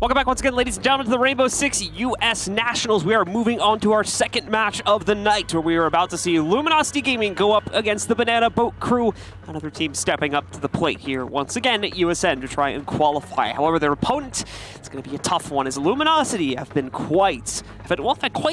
Welcome back once again, ladies and gentlemen, to the Rainbow Six US Nationals. We are moving on to our second match of the night, where we are about to see Luminosity Gaming go up against the Banana Boat Crew, another team stepping up to the plate here once again at USN to try and qualify. However, their opponent is going to be a tough one, as Luminosity have been quite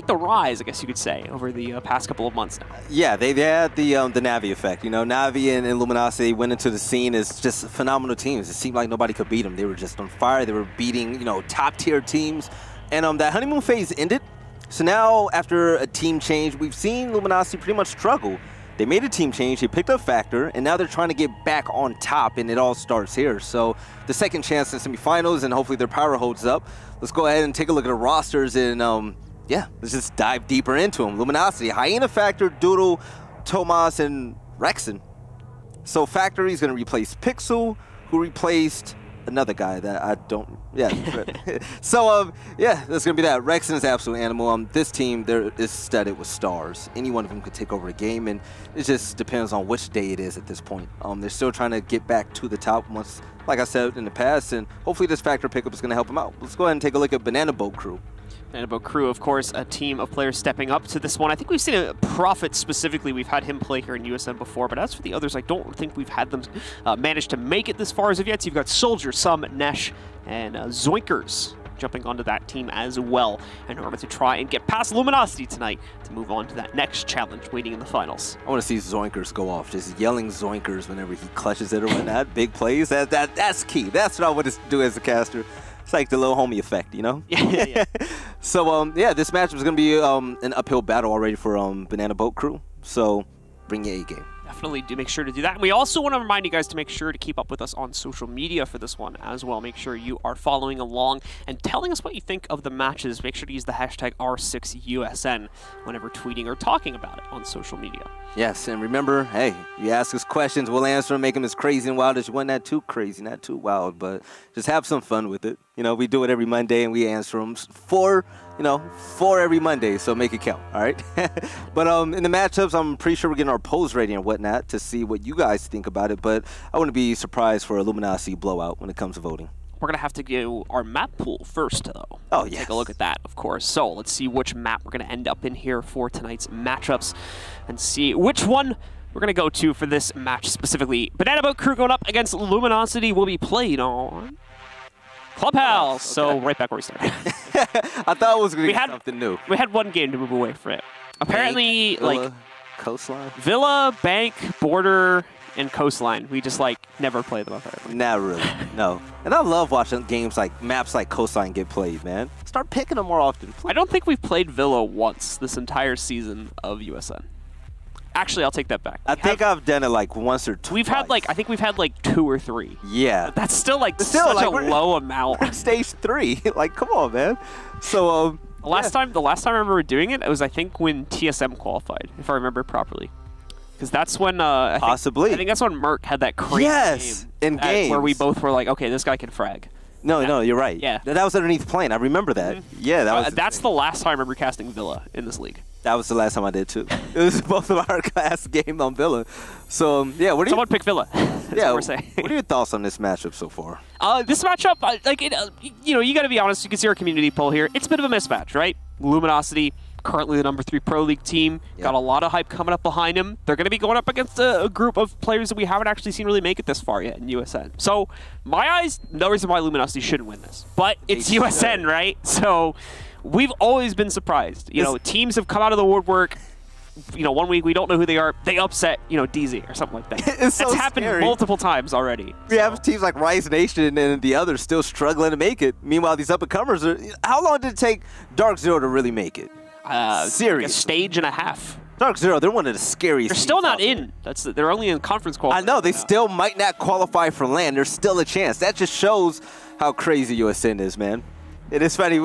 the rise, I guess you could say, over the past couple of months now. Yeah, they had the Navi effect. You know, Navi and Luminosity went into the scene as just phenomenal teams. It seemed like nobody could beat them. They were just on fire. They were beating, you know, top-tier teams, and that honeymoon phase ended. So now, after a team change, we've seen Luminosity pretty much struggle. They made a team change, they picked up Factor, and now they're trying to get back on top, and it all starts here. So the second chance in semifinals, and hopefully their power holds up. Let's go ahead and take a look at the rosters, and yeah, let's just dive deeper into them. Luminosity, Hyena, Factor, Doodle, Tomas, and Rexxon. So Factor is going to replace Pixel, who replaced another guy that I don't, yeah. So, yeah, that's going to be that. Rexxon is an absolute animal. This team, there is studded with stars. Any one of them could take over a game, and it just depends on which day it is at this point. They're still trying to get back to the top once, like I said, in the past, and hopefully this Factor pickup is going to help them out. Let's go ahead and take a look at Banana Boat Crew. Banana Boat Crew, of course, a team of players stepping up to this one. I think we've seen a Prophet specifically. We've had him play here in USN before, but as for the others, I don't think we've had them manage to make it this far as of yet. So you've got Soldier, Sum, Nesh, and Zoinkers jumping onto that team as well in order to try and get past Luminosity tonight to move on to that next challenge waiting in the finals. I want to see Zoinkers go off, just yelling Zoinkers whenever he clutches it or whatnot. Big plays, that's key. That's what I want to do as a caster. It's like the little homie effect, you know? Yeah. So, yeah, this matchup is going to be an uphill battle already for Banana Boat Crew. So, bring your A-game. Definitely do make sure to do that. And we also want to remind you guys to make sure to keep up with us on social media for this one as well. Make sure you are following along and telling us what you think of the matches. Make sure to use the hashtag R6USN whenever tweeting or talking about it on social media. Yes, and remember, hey, you ask us questions, we'll answer them, make them as crazy and wild as you want. Not too crazy, not too wild, but just have some fun with it. You know, we do it every Monday, and we answer them for every Monday, so make it count, all right? But in the matchups, I'm pretty sure we're getting our pose rating and whatnot to see what you guys think about it, but I wouldn't be surprised for a Luminosity blowout when it comes to voting. We're going to have to do our map pool first, though. Oh, yeah. Take a look at that, of course. So let's see which map we're going to end up in here for tonight's matchups and see which one we're going to go to for this match specifically. Banana Boat Crew going up against Luminosity will be played on Clubhouse. Okay. So right back where we started. I thought it was going to be something new. We had one game to move away from it. Apparently, Bank, Villa, like Coastline, Villa, Bank, Border, and Coastline. We just like never play them apparently. Not really, no. And I love watching games like maps like Coastline get played, man. Start picking them more often. I don't think we've played Villa once this entire season of USN. Actually, I'll take that back. I think I've done it like once or twice. We've had like, I think we've had like 2 or 3. Yeah. But that's still like such a low amount. We're stage 3. Like, come on, man. So, the last time I remember doing it, it was I think when TSM qualified, if I remember properly. Because that's when I think that's when Merc had that crazy game where we both were like, okay, this guy can frag. No, you're right. Yeah. That was underneath plane. I remember that. Mm-hmm. Yeah, that was that's the last time I remember casting Villa in this league. That was the last time I did, too. It was both of our last game on Villa. So, yeah, what do you... Someone pick Villa. Yeah, what we're saying. What are your thoughts on this matchup so far? This matchup, you know, you got to be honest. You can see our community poll here. It's a bit of a mismatch, right? Luminosity, currently the #3 Pro League team. Yep. Got a lot of hype coming up behind him. They're going to be going up against a group of players that we haven't actually seen really make it this far yet in USN. So, my eyes, no reason why Luminosity shouldn't win this. But it's USN, right? So... We've always been surprised. You know, teams have come out of the woodwork. You know, one week we don't know who they are. They upset, you know, DZ or something like that. It's so happened multiple times already. We have teams like Rise Nation and the others still struggling to make it. Meanwhile, these up-and-comers are... How long did it take Dark Zero to really make it? Serious. Like a stage and a half. Dark Zero, they're one of the scariest. They're still not in. They're only in conference qualifiers. I know. They still might not qualify for LAN. There's still a chance. That just shows how crazy USN is, man. It is funny.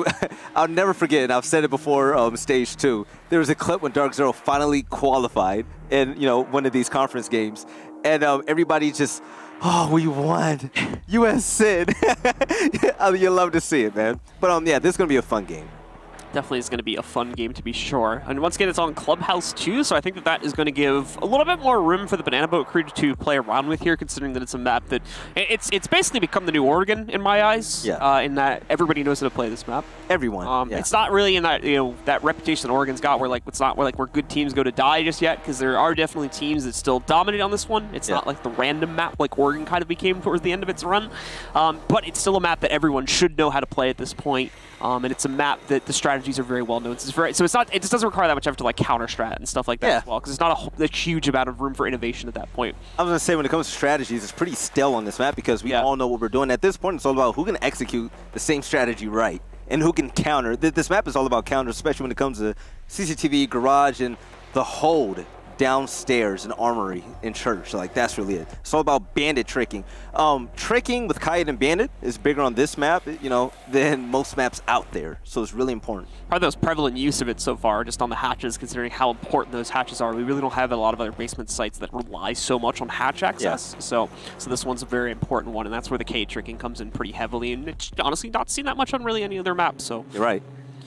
I'll never forget, and I've said it before, stage 2. There was a clip when Dark Zero finally qualified in, you know, one of these conference games. And everybody just, oh, we won. USN. You'll love to see it, man. But yeah, this is going to be a fun game. Definitely is going to be a fun game to be sure. And once again, it's on Clubhouse too, so I think that that is going to give a little bit more room for the Banana Boat Crew to play around with here, considering that it's a map that it's basically become the new Oregon in my eyes. Yeah. In that everybody knows how to play this map. Everyone. Yeah. It's not really in that that reputation that Oregon's got, where it's not where good teams go to die just yet, because there are definitely teams that still dominate on this one. It's not like the random map like Oregon kind of became towards the end of its run, but it's still a map that everyone should know how to play at this point. And it's a map that the strategies are very well known. So it's very, so it's not, it just doesn't require that much effort to counter strat and stuff like that as well, because it's not a huge amount of room for innovation at that point. I was gonna say, when it comes to strategies, it's pretty stale on this map because we all know what we're doing. At this point, it's all about who can execute the same strategy right and who can counter. This map is all about counters, especially when it comes to CCTV, Garage, and the hold downstairs in Armory in Church. Like, that's really it. It's all about Bandit tricking. Tricking with Kayet and Bandit is bigger on this map, than most maps out there. So it's really important. Probably the most prevalent use of it so far, just on the hatches, considering how important those hatches are. We really don't have a lot of other basement sites that rely so much on hatch access. Yeah. So this one's a very important one, and that's where the K tricking comes in pretty heavily. And it's honestly not seen that much on really any other map. So you're right.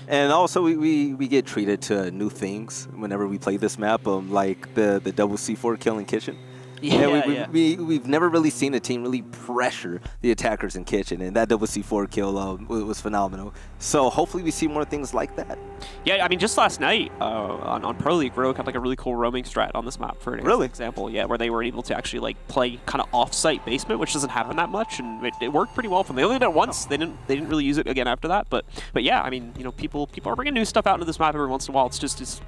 And also, we get treated to new things whenever we play this map, like the double C4 killing Kitchen. Yeah, we've never really seen a team really pressure the attackers in Kitchen, and that double C4 kill was phenomenal. So hopefully we see more things like that. Yeah, I mean, just last night on Pro League, Rogue had like a really cool roaming strat on this map, for an example. Yeah, where they were able to actually play kind of off-site basement, which doesn't happen that much, and it worked pretty well for them. They only did it once. They didn't really use it again after that. But yeah, I mean, people are bringing new stuff out into this map every once in a while. It's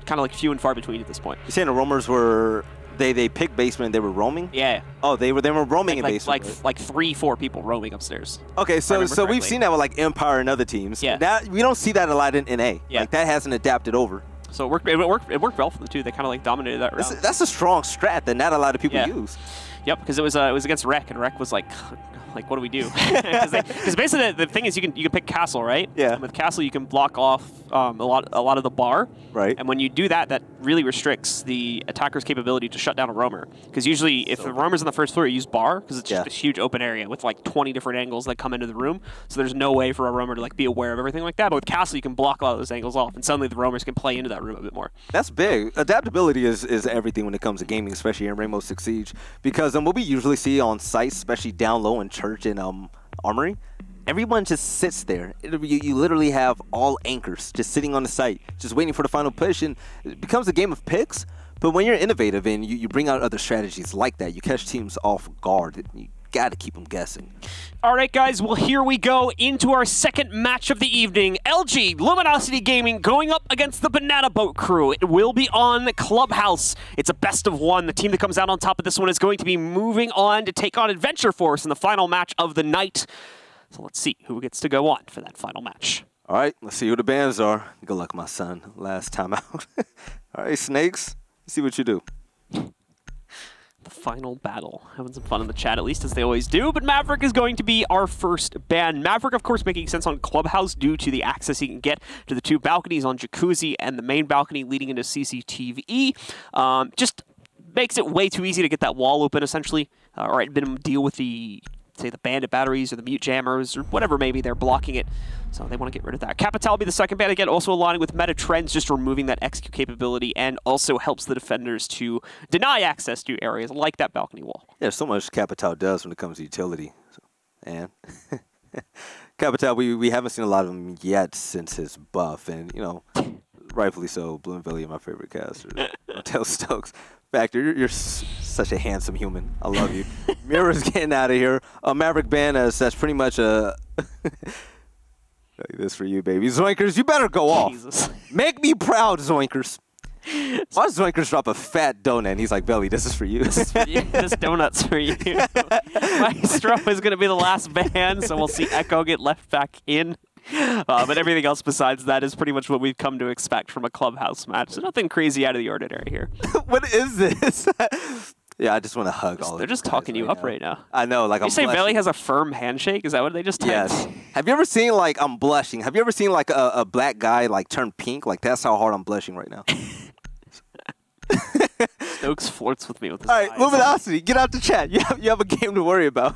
kind of like few and far between at this point. You're saying the roamers were. They picked basement and they were roaming? Yeah. Oh, they were roaming in basement. Like 3-4 people roaming upstairs. Okay, so we've seen that with like Empire and other teams. Yeah. We don't see that a lot in NA. Yeah. Like, that hasn't adapted over. So it worked well for them too. They kind of dominated that round. That's a strong strat that not a lot of people use. Yep, because it was against Rec, and Rec was like, what do we do? Because basically the thing is, you can pick Castle, right? Yeah. And with Castle, you can block off a lot of the bar. Right. And when you do that, that really restricts the attacker's capability to shut down a roamer. Because usually, if the roamer's on the first floor, you use bar, because it's just this huge open area with like 20 different angles that come into the room. So there's no way for a roamer to be aware of everything like that. But with Castle, you can block a lot of those angles off, and suddenly the roamers can play into that room a bit more. That's big. Adaptability is everything when it comes to gaming, especially in Rainbow Six Siege, because what we usually see on sites, especially down low in Church and Armory, everyone just sits there. You literally have all anchors just sitting on the site, just waiting for the final push, and it becomes a game of picks. But when you're innovative and you bring out other strategies like that, you catch teams off guard. You got to keep them guessing. All right, guys, well, here we go into our second match of the evening. LG Luminosity Gaming going up against the Banana Boat Crew. It will be on the Clubhouse. It's a best of one. The team that comes out on top of this one is going to be moving on to take on Adventure Force in the final match of the night. So let's see who gets to go on for that final match. All right, let's see who the bands are. Good luck, my son. Last time out. All right, Snakes, let's see what you do. The final battle. Having some fun in the chat, at least, as they always do. But Maverick is going to be our first ban. Maverick, of course, making sense on Clubhouse due to the access he can get to the two balconies on Jacuzzi and the main balcony leading into CCTV. Just makes it way too easy to get that wall open, essentially. Or at minimum, deal with the, say, the Bandit batteries or the Mute jammers or whatever, maybe they're blocking it. So they want to get rid of that. Capital will be the second ban again, also aligning with meta trends, just removing that execute capability, and also helps the defenders to deny access to areas like that balcony wall. Yeah, so much Capital does when it comes to utility. And Capital, we haven't seen a lot of him yet since his buff, and rightfully so. Bloomville, my favorite caster. Tell Stokes. Factor, you're such a handsome human. I love you. Mira's getting out of here. Maverick ban, that's pretty much a... this for you, baby. Zoinkers, you better go off. Make me proud, Zoinkers. Why does Zoinkers drop a fat donut and he's like, Belly, this is for you. This is for you. This donut's for you. Maestro is going to be the last ban, so we'll see Echo get left back in. But everything else besides that is pretty much what we've come to expect from a Clubhouse match. So nothing crazy out of the ordinary here. What is this? Yeah, I just want to hug all of them. They're just talking you up right now. I know, like, I'm blushing. You say Belly has a firm handshake? Is that what they just typed? Yes. Have you ever seen, like, I'm blushing? Have you ever seen, like, a black guy, like, turn pink? Like, that's how hard I'm blushing right now. Stokes flirts with me with his eyes. All right, Luminosity, get out the chat. You have a game to worry about.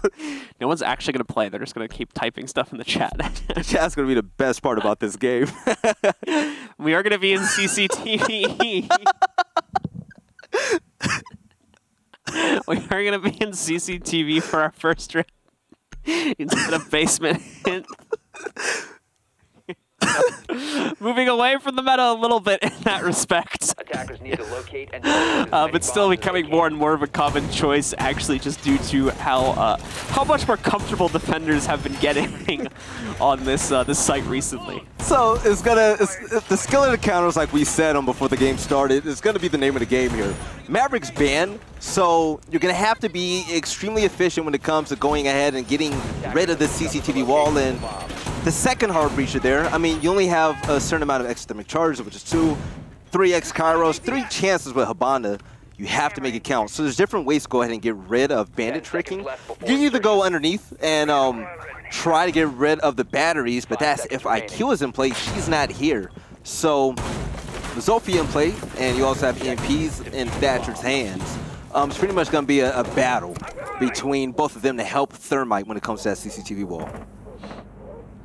No one's actually going to play. They're just going to keep typing stuff in the chat. The chat's going to be the best part about this game. We are going to be in CCTV. We are going to be in CCTV for our first round. Instead of basement. Moving away from the meta a little bit in that respect. Attackers need to locate and but still becoming more and more of a common choice, actually, just due to how much more comfortable defenders have been getting on this this site recently. So it's gonna the skill of the counters, like we said on before the game started, is gonna be the name of the game here. Maverick's banned, so you're gonna have to be extremely efficient when it comes to going ahead and getting rid of the CCTV wall and. The second hard breacher there, I mean, you only have a certain amount of exothermic charges, which is 2, 3x Kairos, 3 chances with Hibana. You have to make it count. So there's different ways to go ahead and get rid of bandit tricking. You can either go underneath and try to get rid of the batteries, but that's if IQ is in play, she's not here. So Zofia in play, and you also have EMPs in Thatcher's hands. It's pretty much going to be a battle between both of them to help Thermite when it comes to that CCTV wall.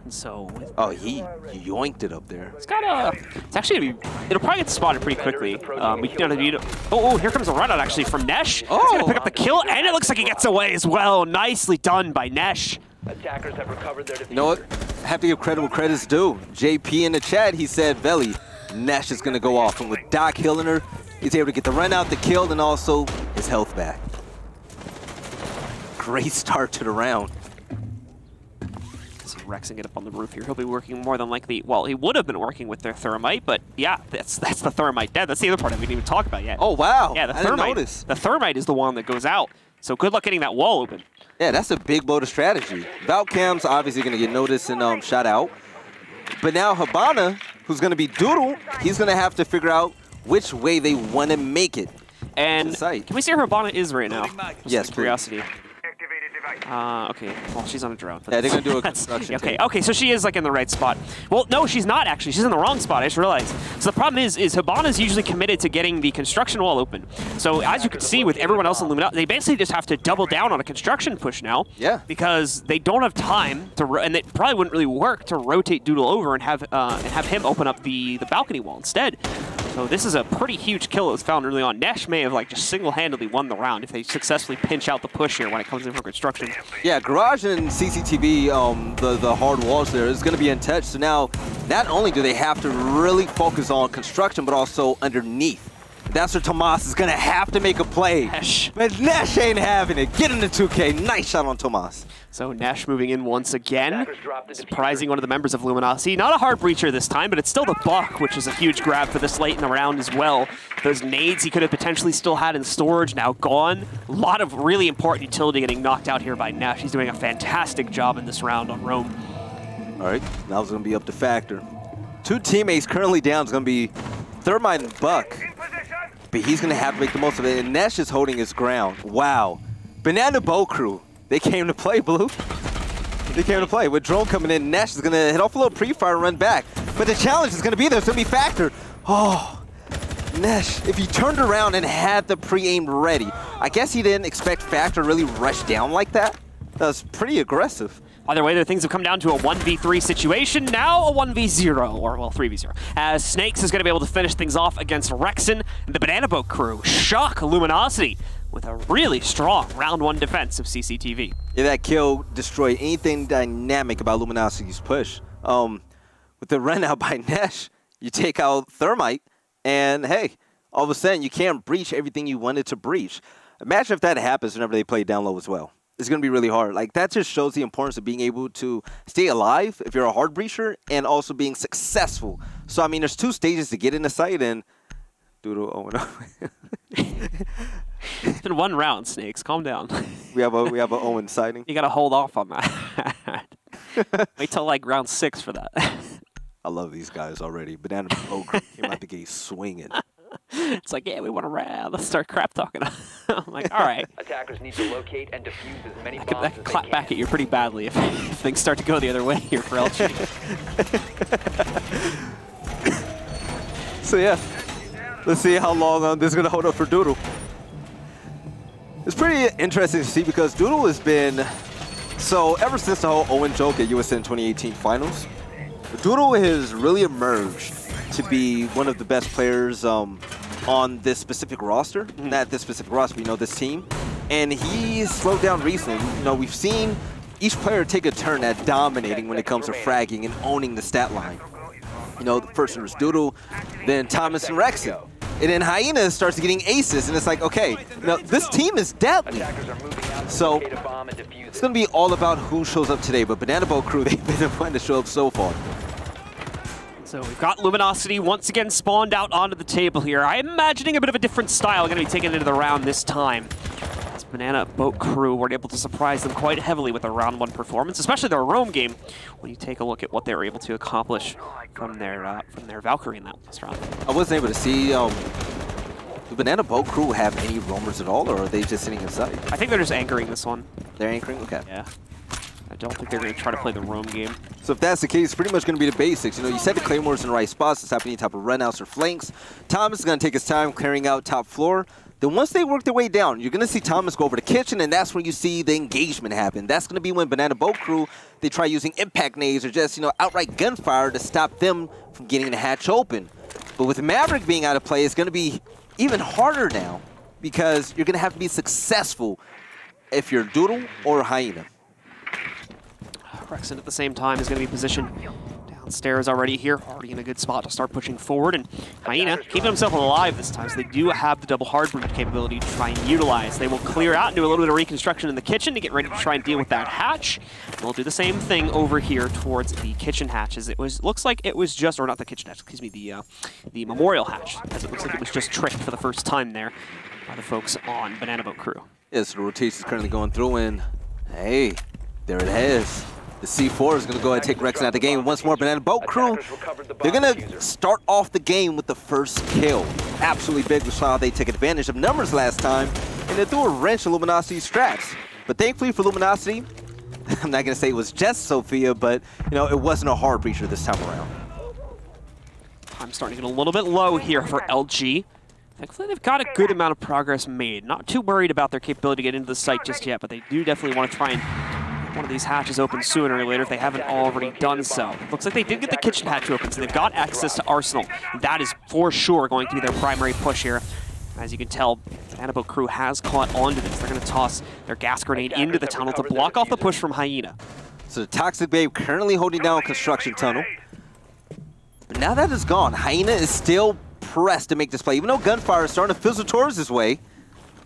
So oh, he yoinked it up there. It's got a. It's actually gonna be. It'll probably get spotted pretty quickly. We can need. Oh, here comes a runout actually from Nesh. Oh, he's gonna pick up the kill, and it looks like he gets away as well. Nicely done by Nesh. Attackers have recovered their defense. You know what? I have to give credit where credit's due. JP in the chat, he said, "Veli, Nesh is gonna go off," and with Doc healing her, he's able to get the run out, the kill, and also his health back. Great start to the round. Rex and get up on the roof here. He'll be working more than likely. Well, he would have been working with their Thermite, but yeah, that's the Thermite dead. That's the other part we didn't even talk about yet. Oh wow! Yeah, the Thermite. The Thermite is the one that goes out. So good luck getting that wall open. Yeah, that's a big blow to strategy. Valcam's obviously going to get noticed and shot out, but now Hibana, who's going to be Doodle, he's going to have to figure out which way they want to make it. And can we see where Hibana is right now? Yes, curiosity. Okay. Well, she's on a drone. Yeah, they're gonna do a construction. Okay. Team. Okay. So she is like in the right spot. Well, no, she's not actually. She's in the wrong spot. I just realized. So the problem is Hibana's usually committed to getting the construction wall open. So as you can see with everyone else in Luminosity, they basically just have to double down on a construction push now. Yeah. Because they don't have time to, and it probably wouldn't really work to rotate Doodle over and have him open up the balcony wall instead. So this is a pretty huge kill that was found early on. Nesh may have like just single-handedly won the round if they successfully pinch out the push here when it comes in for construction. Yeah, Garage and CCTV, the hard walls there is going to be untouched. So now, not only do they have to really focus on construction, but also underneath. That's where Tomas is going to have to make a play. Nesh. But Nesh ain't having it. Get into 2K. Nice shot on Tomas. So Nesh moving in once again, surprising one of the members of Luminosity. Not a hard breacher this time, but it's still the Buck, which is a huge grab for this late in the round as well. Those nades he could have potentially still had in storage, now gone. A lot of really important utility getting knocked out here by Nesh. He's doing a fantastic job in this round on Rome. All right, now it's going to be up to Factor. Two teammates currently down is going to be Thermite and Buck. But he's going to have to make the most of it, and Nesh is holding his ground. Wow. Banana Boat Crew, they came to play, Blue. They came to play. With drone coming in, Nesh is going to hit off a little pre-fire and run back. But the challenge is going to be there. It's going to be Factor. Oh, Nesh, if he turned around and had the pre-aim ready, I guess he didn't expect Factor to really rush down like that. That was pretty aggressive. Either way, things have come down to a 1v3 situation, now a 1v0, or well, 3v0, as Snakes is going to be able to finish things off against Rexxon. The Banana Boat Crew shock Luminosity with a really strong round one defense of CCTV. Yeah, that kill destroyed anything dynamic about Luminosity's push. With the run out by Nesh, you take out Thermite, and hey, all of a sudden you can't breach everything you wanted to breach. Imagine if that happens whenever they play down low as well. It's going to be really hard. Like, that just shows the importance of being able to stay alive if you're a hard breacher and also being successful. So, I mean, there's two stages to get in the site and... Doodle, oh no. It's been one round, Snakes. Calm down. We have a Owen sighting. You got to hold off on that. Wait till, like, round 6 for that. I love these guys already. Banana Ogre came out the gate swinging. It's like, yeah, we want to round. Let's start crap talking. I'm like, all right. Attackers need to locate and defuse as many bombs as they can. I could clap back at you pretty badly if things start to go the other way here for LG. So yeah, let's see how long this is going to hold up for Doodle. It's pretty interesting to see because Doodle has been, so ever since the whole Owen joke at USN 2018 finals, Doodle has really emerged to be one of the best players on this specific roster, not this specific roster, you know, this team. And he's slowed down recently. You know, we've seen each player take a turn at dominating when it comes to fragging and owning the stat line. You know, the first was Doodle, then Tomas and Rexxon. And then Hyena starts getting aces, and it's like, okay, now this team is deadly. So it's going to be all about who shows up today, but Banana Boat Crew, they've been fun to show up so far. So we've got Luminosity once again spawned out onto the table here. I'm imagining a bit of a different style going to be taken into the round this time. As Banana Boat Crew were able to surprise them quite heavily with a round one performance, especially their roam game, when you take a look at what they were able to accomplish from their Valkyrie in that last round. I wasn't able to see the Banana Boat Crew have any roamers at all, or are they just sitting inside? I think they're just anchoring this one. They're anchoring? Okay. Yeah. I don't think they're going to try to play the roam game. So if that's the case, it's pretty much going to be the basics. You know, you set the claymores in the right spots to stop any type of runouts or flanks. Tomas is going to take his time clearing out top floor. Then once they work their way down, you're going to see Tomas go over the kitchen, and that's when you see the engagement happen. That's going to be when Banana Boat Crew, they try using impact nades or just, you know, outright gunfire to stop them from getting the hatch open. But with Maverick being out of play, it's going to be even harder now because you're going to have to be successful if you're Doodle or Hyena. Rexxon at the same time is going to be positioned downstairs already here, already in a good spot to start pushing forward. And Hyena keeping himself alive this time, so they do have the double hard breach capability to try and utilize. They will clear out and do a little bit of reconstruction in the kitchen to get ready to try and deal with that hatch. And we'll do the same thing over here towards the kitchen hatches. It was, looks like it was just, or not the kitchen hatch, excuse me, the memorial hatch, as it looks like it was just tricked for the first time there by the folks on Banana Boat Crew. Yes, the rotation is currently going through, and hey, there it is. The C4 is going to go ahead and take Rexxon out of the game. Once more, Banana Boat Crew, they're going to start off the game with the first kill. Absolutely big was how they took advantage of numbers last time, and they threw a wrench in Luminosity's straps. But thankfully for Luminosity, I'm not going to say it was just Zofia, but you know, it wasn't a hard breacher this time around. I'm starting to get a little bit low here for LG. Thankfully, they've got a good amount of progress made. Not too worried about their capability to get into the site just yet, but they do definitely want to try and one of these hatches open sooner or later if they haven't already done so. Looks like they did get the kitchen hatch open, so they've got access to Arsenal. That is for sure going to be their primary push here. As you can tell, the Banana Boat Crew has caught onto this. They're going to toss their gas grenade into the tunnel to block off the push from Hyena. So the Toxic Babe currently holding down construction tunnel. But now that is gone, Hyena is still pressed to make this play. Even though gunfire is starting to fizzle towards his way,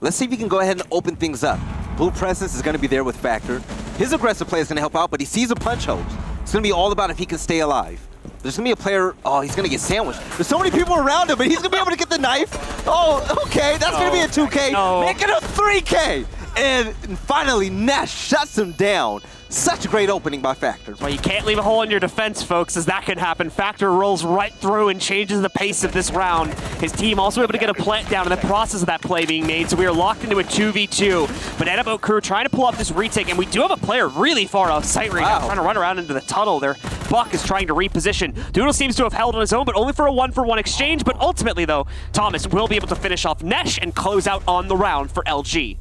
let's see if he can go ahead and open things up. Blue presence is going to be there with Factor. His aggressive play is going to help out, but he sees a punch hole. It's going to be all about if he can stay alive. There's going to be a player. Oh, he's going to get sandwiched. There's so many people around him, but he's going to be able to get the knife. Oh, okay. That's going to be a 2K. No. Make it a 3K. And finally, Nesh shuts him down. Such a great opening by Factor. Well, you can't leave a hole in your defense, folks, as that can happen. Factor rolls right through and changes the pace of this round. His team also able to get a plant down in the process of that play being made, so we are locked into a 2v2. Banana Boat Crew trying to pull off this retake, and we do have a player really far off sight right now, trying to run around into the tunnel there. Buck is trying to reposition. Doodle seems to have held on his own, but only for a one-for-one exchange. But ultimately, though, Tomas will be able to finish off Nesh and close out on the round for LG.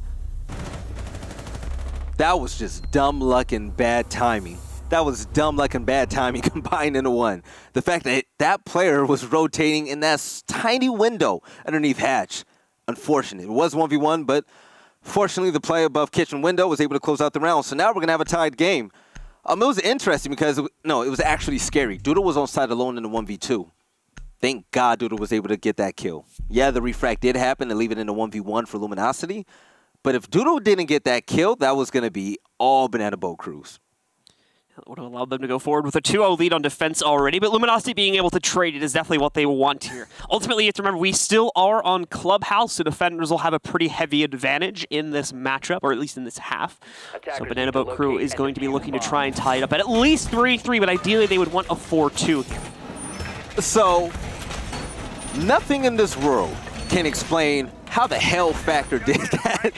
That was just dumb luck and bad timing. That was dumb luck and bad timing combined into one. The fact that that player was rotating in that tiny window underneath hatch, unfortunate. It was 1v1, but fortunately the player above kitchen window was able to close out the round. So now we're going to have a tied game. It was interesting because, no, it was actually scary. Doodle was on site alone in the 1v2. Thank God Doodle was able to get that kill. Yeah, the refract did happen and leave it in the 1v1 for Luminosity. But if Doodle didn't get that kill, that was going to be all Banana Boat Crews. That would have allowed them to go forward with a 2-0 lead on defense already, but Luminosity being able to trade it is definitely what they want here. Ultimately, you have to remember, we still are on Clubhouse, so defenders will have a pretty heavy advantage in this matchup, or at least in this half. So Banana Boat Crew is going to be looking to try and tie it up at least 3-3, but ideally they would want a 4-2 here. So, nothing in this world can explain how the hell Factor did that.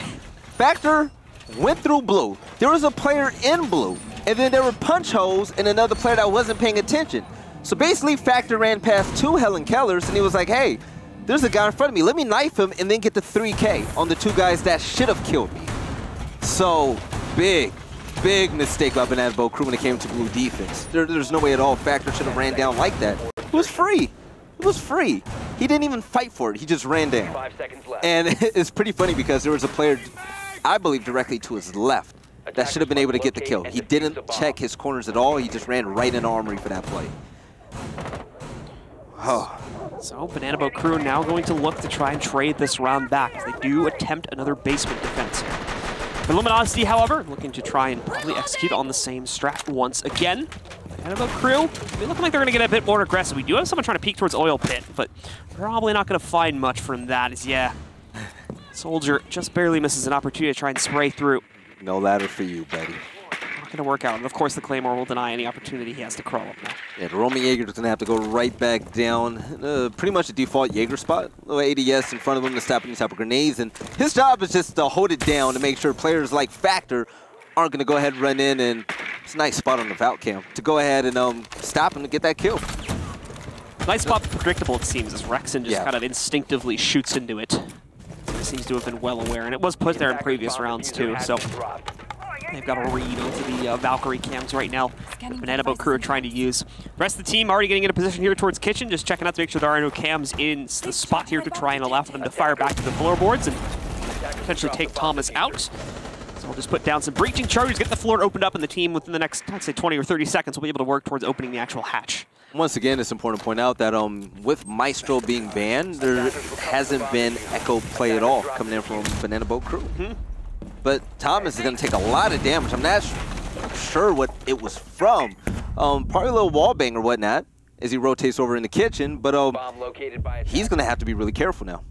Factor went through blue. There was a player in blue, and then there were punch holes and another player that wasn't paying attention. So basically Factor ran past two Helen Kellers, and he was like, hey, There's a guy in front of me. Let me knife him and then get the 3K on the two guys that should have killed me. So big, big mistake by Banana Boat Crew when it came to blue defense. There's no way at all Factor should have ran down like that. It was free. It was free. He didn't even fight for it. He just ran down. 5 seconds left. And it's pretty funny because there was a player, I believe, directly to his left that should have been able to get the kill. He didn't check his corners at all. He just ran right in Armory for that play. Oh. So Banana Boat Crew now going to look to try and trade this round back. They do attempt another basement defense here. For Luminosity, however, looking to try and probably execute on the same strat once again. Banana Boat Crew, they're looking like they're going to get a bit more aggressive. We do have someone trying to peek towards Oil Pit, but probably not going to find much from that. As, yeah, Soldier just barely misses an opportunity to try and spray through. No ladder for you, buddy. Not gonna work out, and of course the Claymore will deny any opportunity he has to crawl up now. Yeah, roaming Jaeger is gonna have to go right back down. Pretty much a default Jaeger spot. Little ADS in front of him to stop any type of grenades, and his job is just to hold it down to make sure players like Factor aren't gonna go ahead and run in, and it's a nice spot on the Valk cam to go ahead and stop him to get that kill. Nice spot, predictable it seems, as Rexxon just kind of instinctively shoots into it. Seems to have been well aware, and it was put there in previous rounds too, so they've got a read onto the Valkyrie cams right now. Banana Boat Crew trying to use. The rest of the team already getting into position here towards kitchen, just checking out to make sure there are no cams in the spot here to try and allow for them to fire back to the floorboards and potentially take Tomas out. So we'll just put down some breaching charges, get the floor opened up, and the team within the next, I'd say, 20 or 30 seconds will be able to work towards opening the actual hatch. Once again, it's important to point out that with Maestro being banned, there hasn't been Echo play at all coming in from Banana Boat Crew. But Tomas is going to take a lot of damage. I'm not sure what it was from. Probably a little wall bang or whatnot as he rotates over in the kitchen, but he's going to have to be really careful now.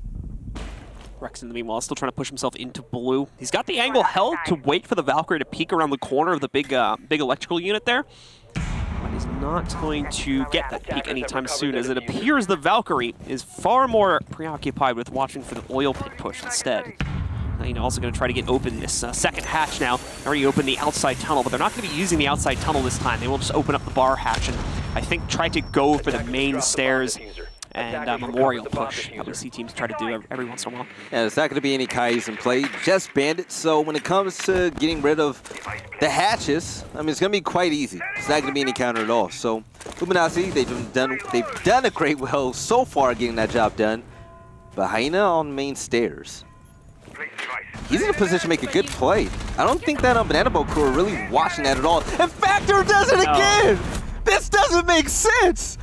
Rex, in the meanwhile, still trying to push himself into blue. He's got the angle held to wait for the Valkyrie to peek around the corner of the big, big electrical unit there. He's not going to get that peek anytime soon, as it appears the Valkyrie is far more preoccupied with watching for the oil pit push instead. You know, also going to try to get open this second hatch now. Already opened the outside tunnel, but they're not going to be using the outside tunnel this time. They will just open up the bar hatch and I think try to go for the main stairs and memorial push that we see teams try to do every once in a while. Yeah, there's not going to be any Kai's in play, just Bandit. So when it comes to getting rid of the hatches, I mean, it's going to be quite easy. It's not going to be any counter at all. So Luminosity, they've done a great well so far getting that job done. But Hyena on main stairs, he's in a position to make a good play. I don't think that on Banana Boat Crew are really watching that at all. And Factor does it again! This doesn't make sense!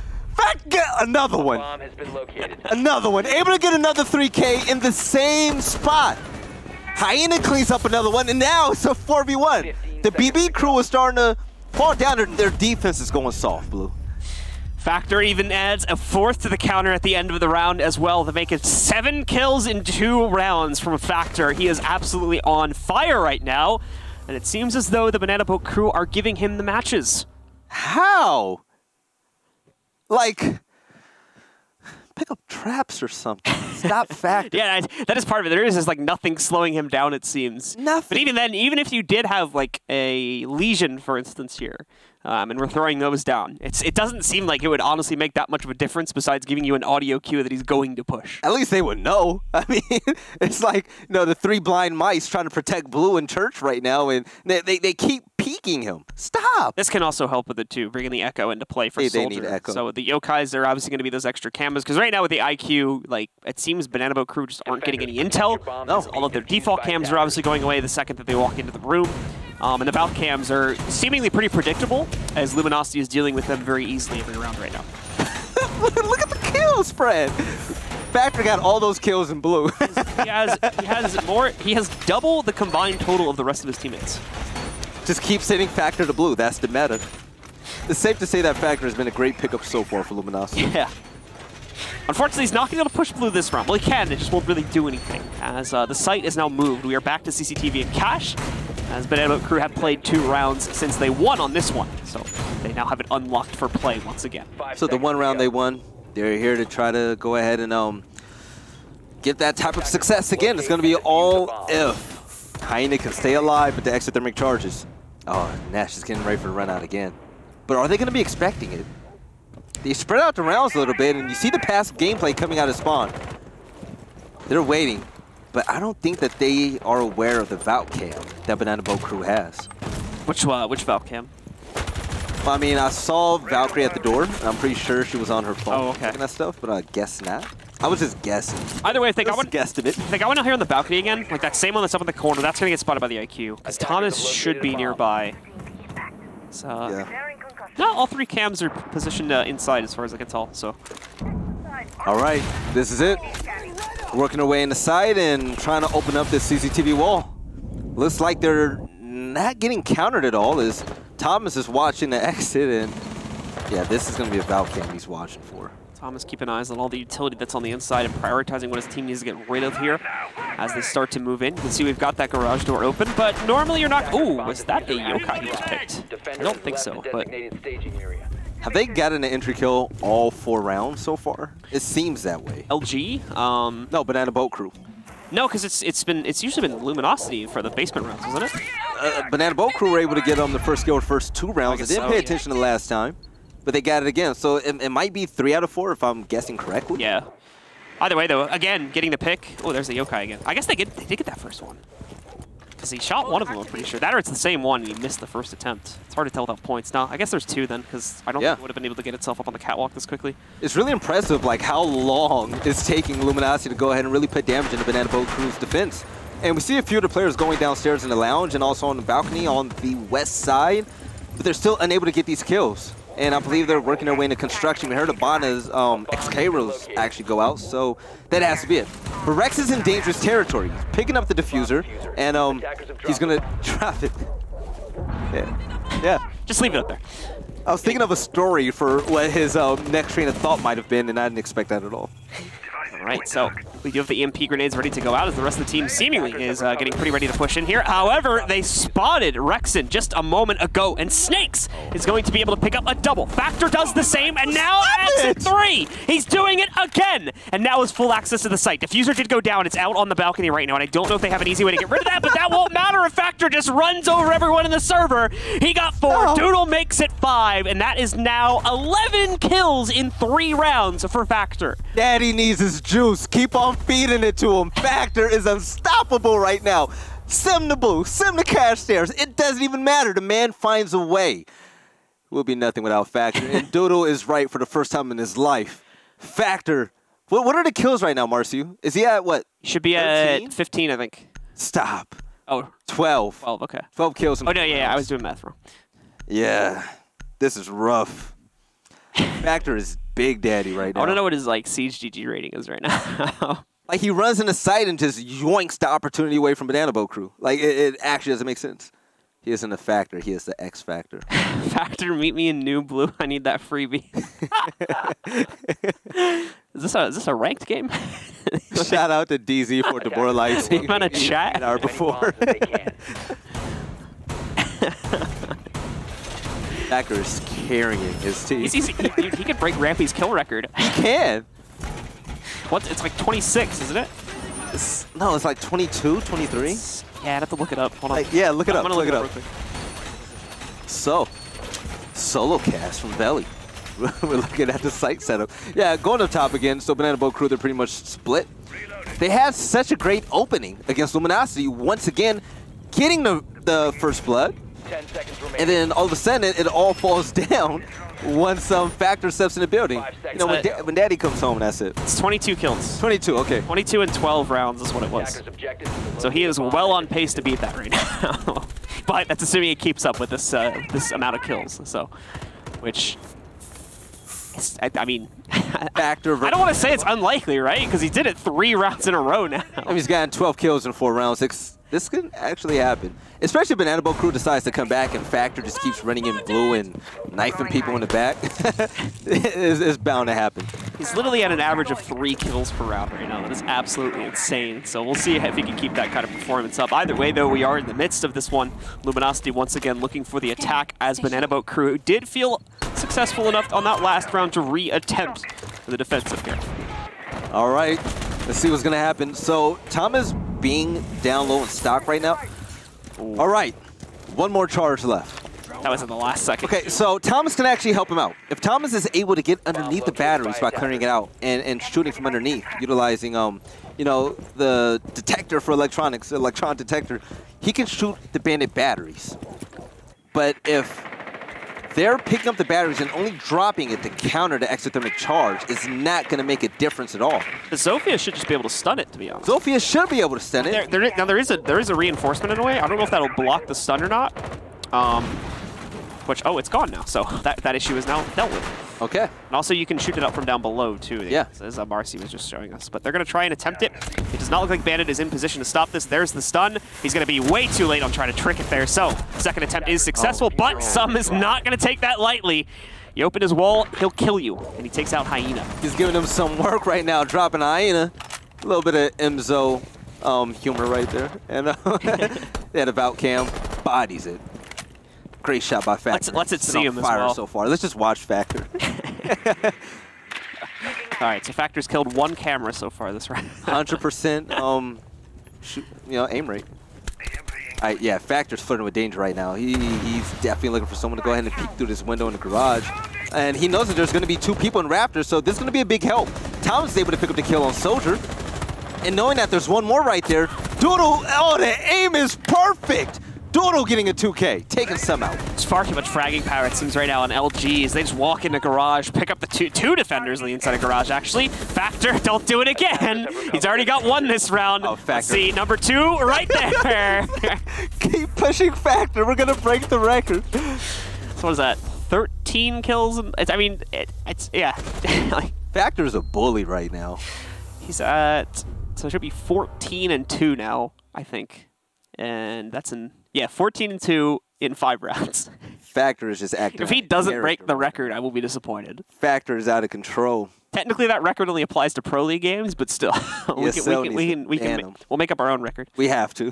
Another one. Bomb has been located. Another one. Able to get another 3K in the same spot. Hyena cleans up another one, and now it's a 4v1. The BB Crew is starting to fall down. Their defense is going soft, Blue. Factor even adds a fourth to the counter at the end of the round as well to make it 7 kills in 2 rounds from Factor. He is absolutely on fire right now, and it seems as though the Banana Boat Crew are giving him the matches. How? Like, pick up traps or something. Stop Factor. Yeah, that is part of it. There is just like nothing slowing him down, it seems. Nothing. But even then, even if you did have like a lesion, for instance, here, and we're throwing those down, it doesn't seem like it would honestly make that much of a difference besides giving you an audio cue that he's going to push. At least they would know. I mean, it's like, you know, the 3 blind mice trying to protect Blue in church right now, and they keep peeking him. Stop! This can also help with it too, bringing the Echo into play for Soldier. They need Echo. So the Yokais, they're obviously going to be those extra cameras, because right now with the IQ, like, it seems Banana Boat Crew just aren't getting any intel. No. All of their default cams are obviously going away the second that they walk into the room. And the Valk cams are seemingly pretty predictable, as Luminosity is dealing with them very easily every round right now. Look at the kill spread! Factor got all those kills in blue. He has double the combined total of the rest of his teammates. Just keep sending Factor to blue. That's the meta. It's safe to say that Factor has been a great pickup so far for Luminosity. Yeah. Unfortunately, he's not going to be able to push blue this round. Well, he can. It just won't really do anything. As the site is now moved, we are back to CCTV and Cash, as Banana Boat Crew have played 2 rounds since they won on this one. So they now have it unlocked for play once again. So the one round they won, they're here to try to go ahead and get that type of success again. It's going to be all if. Hyena can stay alive with the exothermic charges. Oh, Nesh is getting ready for the run out again. But are they going to be expecting it? They spread out the rounds a little bit, and you see the passive gameplay coming out of spawn. They're waiting, but I don't think that they are aware of the Valk cam that Banana Boat Crew has. Which Valk cam? I mean, I saw Valkyrie at the door, and I'm pretty sure she was on her phone looking at stuff, but I guess not. I was just guessing. Either way, I think I went out here on the balcony again. Like that same one that's up in the corner, that's gonna get spotted by the IQ. Because Thomas should be nearby. So not all three cams are positioned inside as far as I can tell, so. Alright, this is it. Working our way inside and trying to open up this CCTV wall. Looks like they're not getting countered at all as Thomas is watching the exit, and yeah, this is gonna be a Valk cam he's watching for. Thomas keeping eyes on all the utility that's on the inside and prioritizing what his team needs to get rid of here as they start to move in. You can see we've got that garage door open, but normally you're not... Ooh, was that a yokai he just picked? I don't think so, but... Have they gotten an entry kill all four rounds so far? It seems that way. LG? No, Banana Boat Crew. No, because it's usually been Luminosity for the basement rounds, isn't it? Banana Boat Crew were able to get on the first kill the first two rounds. They didn't pay attention to the last time. But they got it again, so it might be 3 out of 4 if I'm guessing correctly. Yeah. Either way, though, again, getting the pick. Oh, there's the yokai again. I guess they did get that first one. Because he shot one of them, I'm pretty sure. That or it's the same one, and he missed the first attempt. It's hard to tell without points. No, I guess there's 2 then, because I don't think it would have been able to get itself up on the catwalk this quickly. It's really impressive, like, how long it's taking Luminosity to go ahead and really put damage into Banana Boat Crew's defense. And we see a few of the players going downstairs in the lounge and also on the balcony on the west side, but they're still unable to get these kills. And I believe they're working their way into construction. We heard Hibana's X-Kairos actually go out, so that has to be it. But Rex is in dangerous territory. He's picking up the diffuser, and he's going to drop it. Yeah. Yeah. Just leave it up there. I was thinking of a story for what his next train of thought might have been, and I didn't expect that at all. All right, so we do have the EMP grenades ready to go out as the rest of the team seemingly is getting pretty ready to push in here. However, they spotted Rexxon just a moment ago, and Snakes is going to be able to pick up a double. Factor does the same, and now exit 3. He's doing it again, and now is full access to the site. Diffuser did go down. It's out on the balcony right now, and I don't know if they have an easy way to get rid of that, but that won't matter if Factor just runs over everyone in the server. He got 4. Doodle makes it 5, and that is now 11 kills in 3 rounds for Factor. Daddy needs his juice. Keep on feeding it to him. Factor is unstoppable right now. Sim the boo, sim the cash stairs. It doesn't even matter. The man finds a way. We'll be nothing without Factor. And Doodle is right for the first time in his life. Factor. What are the kills right now, Marcio? Is he at what? He should be 13? At 15, I think. Stop. Oh. 12. 12, okay. 12 kills. Oh, no, yeah, I was doing math wrong. Yeah. This is rough. Factor is Big Daddy right now. I don't know what his like Siege GG rating is right now. Like he runs into sight and just yoinks the opportunity away from Banana Boat Crew. Like it actually doesn't make sense. He isn't a Factor. He is the X Factor. Factor, meet me in New Blue. I need that freebie. Is this a ranked game? Shout out to DZ for demoralizing. We've been a chat an hour before. Factor is carrying his team. He could break Rampy's kill record. He can. What? It's like 26, isn't it? It's like 22, 23. Yeah, I'd have to look it up. Hold on. Yeah, look it up. Look it up. So, solo cast from Belly. We're looking at the site setup. Yeah, going up top again. So Banana Boat Crew, they're pretty much split. They had such a great opening against Luminosity. Once again, getting the first blood. And then all of a sudden, it all falls down once Factor steps in the building. You know, when Daddy comes home, that's it. It's 22 kills. 22, okay. 22 and 12 rounds is what it was. So he is well on pace to beat that right now. But that's assuming he keeps up with this this amount of kills. So, which, I mean, Factor. I don't want to say it's unlikely, right? Because he did it 3 rounds in a row now. I mean, he's gotten 12 kills in 4 rounds. This could actually happen, especially if Banana Boat Crew decides to come back and Factor just keeps running in blue and knifing people in the back. It's bound to happen. He's literally at an average of 3 kills per round right now. That is absolutely insane. So we'll see if he can keep that kind of performance up. Either way, though, we are in the midst of this one. Luminosity once again looking for the attack as Banana Boat Crew did feel successful enough on that last round to re-attempt the defensive here. All right, let's see what's going to happen. So Thomas being down low in stock right now. All right, 1 more charge left. That was in the last second. Okay, so Tomas can actually help him out. If Tomas is able to get underneath the batteries by clearing it out and shooting from underneath, utilizing you know, the detector for electronics, the electron detector, he can shoot the Bandit batteries. But if they're picking up the batteries and only dropping it to counter the exothermic charge is not going to make a difference at all. Zofia should just be able to stun it, to be honest. Zofia should be able to stun it. Now there is a reinforcement in a way. I don't know if that'll block the stun or not. Which, oh, it's gone now. So that issue is now dealt with. Okay. And also you can shoot it up from down below too. Yeah. As Marcy was just showing us. But they're going to try and attempt it. It does not look like Bandit is in position to stop this. There's the stun. He's going to be way too late on trying to trick it there. So second attempt is successful, but Sum is not going to take that lightly. You open his wall, he'll kill you. And he takes out Hyena. He's giving him some work right now, dropping Hyena. A little bit of Emzo humor right there. And that about Cam bodies it. Great shot by Factor. Let's see him as well. So far. Let's just watch Factor. All right, so Factor's killed one camera so far this round. 100% shoot, you know, aim rate. All right, yeah, Factor's flirting with danger right now. He's definitely looking for someone to go ahead and peek through this window in the garage. And he knows that there's going to be two people in Raptor, so this is going to be a big help. Tomas is able to pick up the kill on Soldier. And knowing that there's one more right there, Doodle, oh, the aim is perfect. Doodle getting a 2K, taking Sum out. It's far too much fragging power, it seems, right now on LGs. They just walk in the garage, pick up the two defenders on the inside of the garage, actually. Factor, don't do it again. He's already got one this round. Oh, Factor. Let's see, number two right there. Keep pushing Factor. We're going to break the record. So what is that, 13 kills? I mean, it's yeah. Factor's a bully right now. He's at, so it should be 14-2 now, I think. And that's in... Yeah, 14-2 in 5 rounds. Factor is just acting. If he doesn't break the record, I will be disappointed. Factor is out of control. Technically, that record only applies to Pro League games, but still, we'll make up our own record. We have to.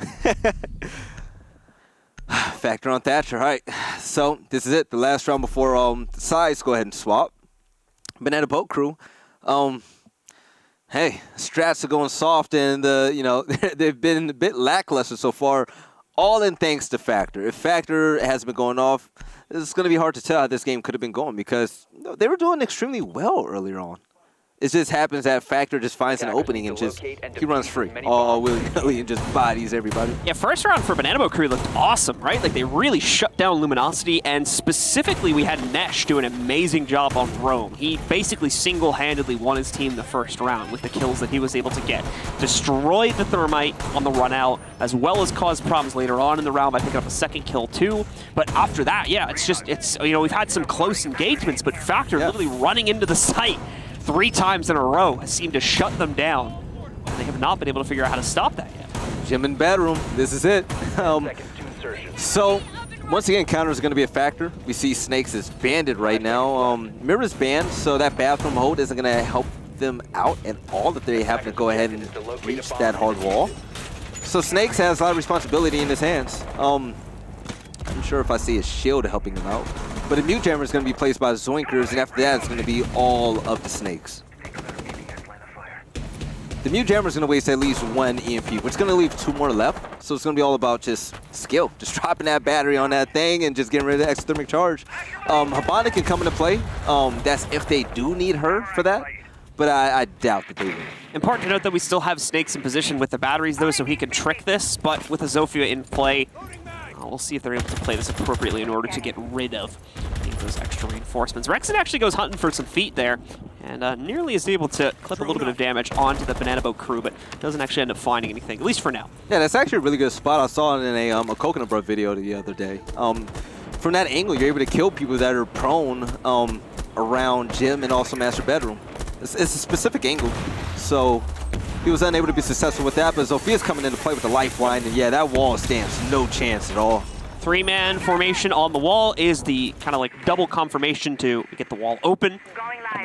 Factor on Thatcher. All right, so this is it. The last round before the sides go ahead and swap. Banana Boat Crew. Hey, strats are going soft, and you know they've been a bit lackluster so far. All in thanks to Factor. If Factor has been going off, it's going to be hard to tell how this game could have been going because you know, they were doing extremely well earlier on. It just happens that Factor just finds an opening and just he runs free all willy-nilly and just bodies everybody. Yeah, first round for Banana Boat Crew looked awesome, right? Like they really shut down Luminosity, and specifically we had Nesh do an amazing job on Rome. He basically single-handedly won his team the first round with the kills that he was able to get. Destroyed the Thermite on the run out, as well as caused problems later on in the round by picking up a second kill too. But after that, yeah, it's you know, we've had some close engagements, but Factor literally running into the site 3 times in a row has seemed to shut them down. And they have not been able to figure out how to stop that yet. Gym and bedroom, this is it. So, once again, counter is going to be a factor. We see Snakes is banded right now. Mirror's banned, so that bathroom hold isn't going to help them out at all if they have to go ahead and reach that hard wall. So Snakes has a lot of responsibility in his hands. I'm sure if I see his shield helping him out. But a Mute Jammer is going to be placed by Zoinkers, and after that, it's going to be all of the Snakes. The Mute Jammer is going to waste at least 1 EMP, which is going to leave 2 more left. So it's going to be all about just skill, just dropping that battery on that thing and just getting rid of the exothermic charge. Hibana can come into play. That's if they do need her for that. But I doubt that they will. Important to note that we still have Snakes in position with the batteries, though, so he can trick this. But with a Zofia in play, we'll see if they're able to play this appropriately in order to get rid of those extra reinforcements. Rexxon actually goes hunting for some feet there, and nearly is able to clip a little bit of damage onto the Banana Boat Crew, but doesn't actually end up finding anything, at least for now. Yeah, that's actually a really good spot. I saw it in a coconut bro video the other day. From that angle, you're able to kill people that are prone around gym and also master bedroom. It's a specific angle, so he was unable to be successful with that, but Zofia's coming into play with the lifeline, and yeah, that wall stands no chance at all. 3-man formation on the wall is the kind of like double confirmation to get the wall open, and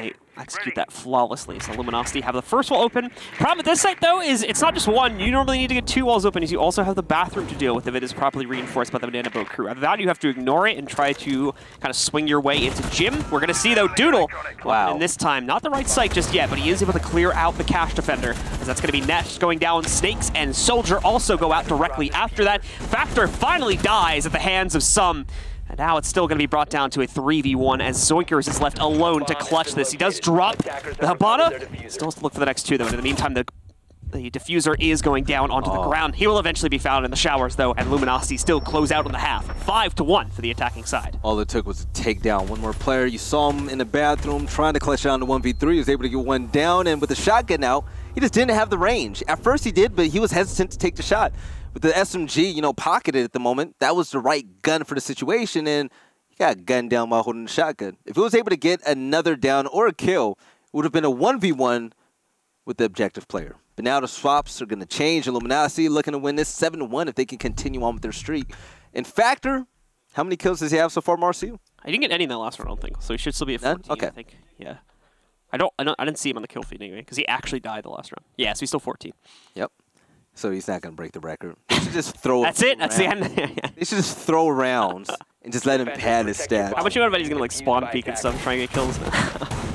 they execute that flawlessly. So Luminosity have the first wall open. Problem with this site, though, is it's not just one. You normally need to get 2 walls open, as you also have the bathroom to deal with if it is properly reinforced by the Banana Boat Crew. After that, you have to ignore it and try to kind of swing your way into gym. We're going to see, though, Doodle. Wow. And this time, not the right site just yet, but he is able to clear out the cache defender, as that's going to be Nesh going down. Snakes and Soldier also go out directly after that. Factor finally dies at the hands of Sum, And now it's still going to be brought down to a 3v1 as Zoinkers is left alone to clutch this. He does drop the Hibana. Still has to look for the next two, though. And in the meantime, the diffuser is going down onto the ground. He will eventually be found in the showers, though, and Luminosity still close out on the half. 5-1 for the attacking side. All it took was a takedown. One more player. You saw him in the bathroom trying to clutch down to 1v3. He was able to get one down, and with the shotgun out, he just didn't have the range. At first he did, but he was hesitant to take the shot. With the SMG, you know, pocketed at the moment, that was the right gun for the situation, and he got gunned down while holding the shotgun. If he was able to get another down or a kill, it would have been a 1v1 with the objective player. But now the swaps are going to change, and Luminosity looking to win this 7-1 if they can continue on with their streak. And Factor, how many kills does he have so far, Marcio? I didn't get any in that last round, I don't think, so he should still be at 14, okay. I think. Yeah. I didn't see him on the kill feed anyway, because he actually died the last round. Yeah, so he's still 14. Yep. So he's not going to break the record. They should just throw That's it. That's the end. They should just throw rounds and just let him pad his stats. How much you know about he's going to like spawn peek and stuff trying to get kills now?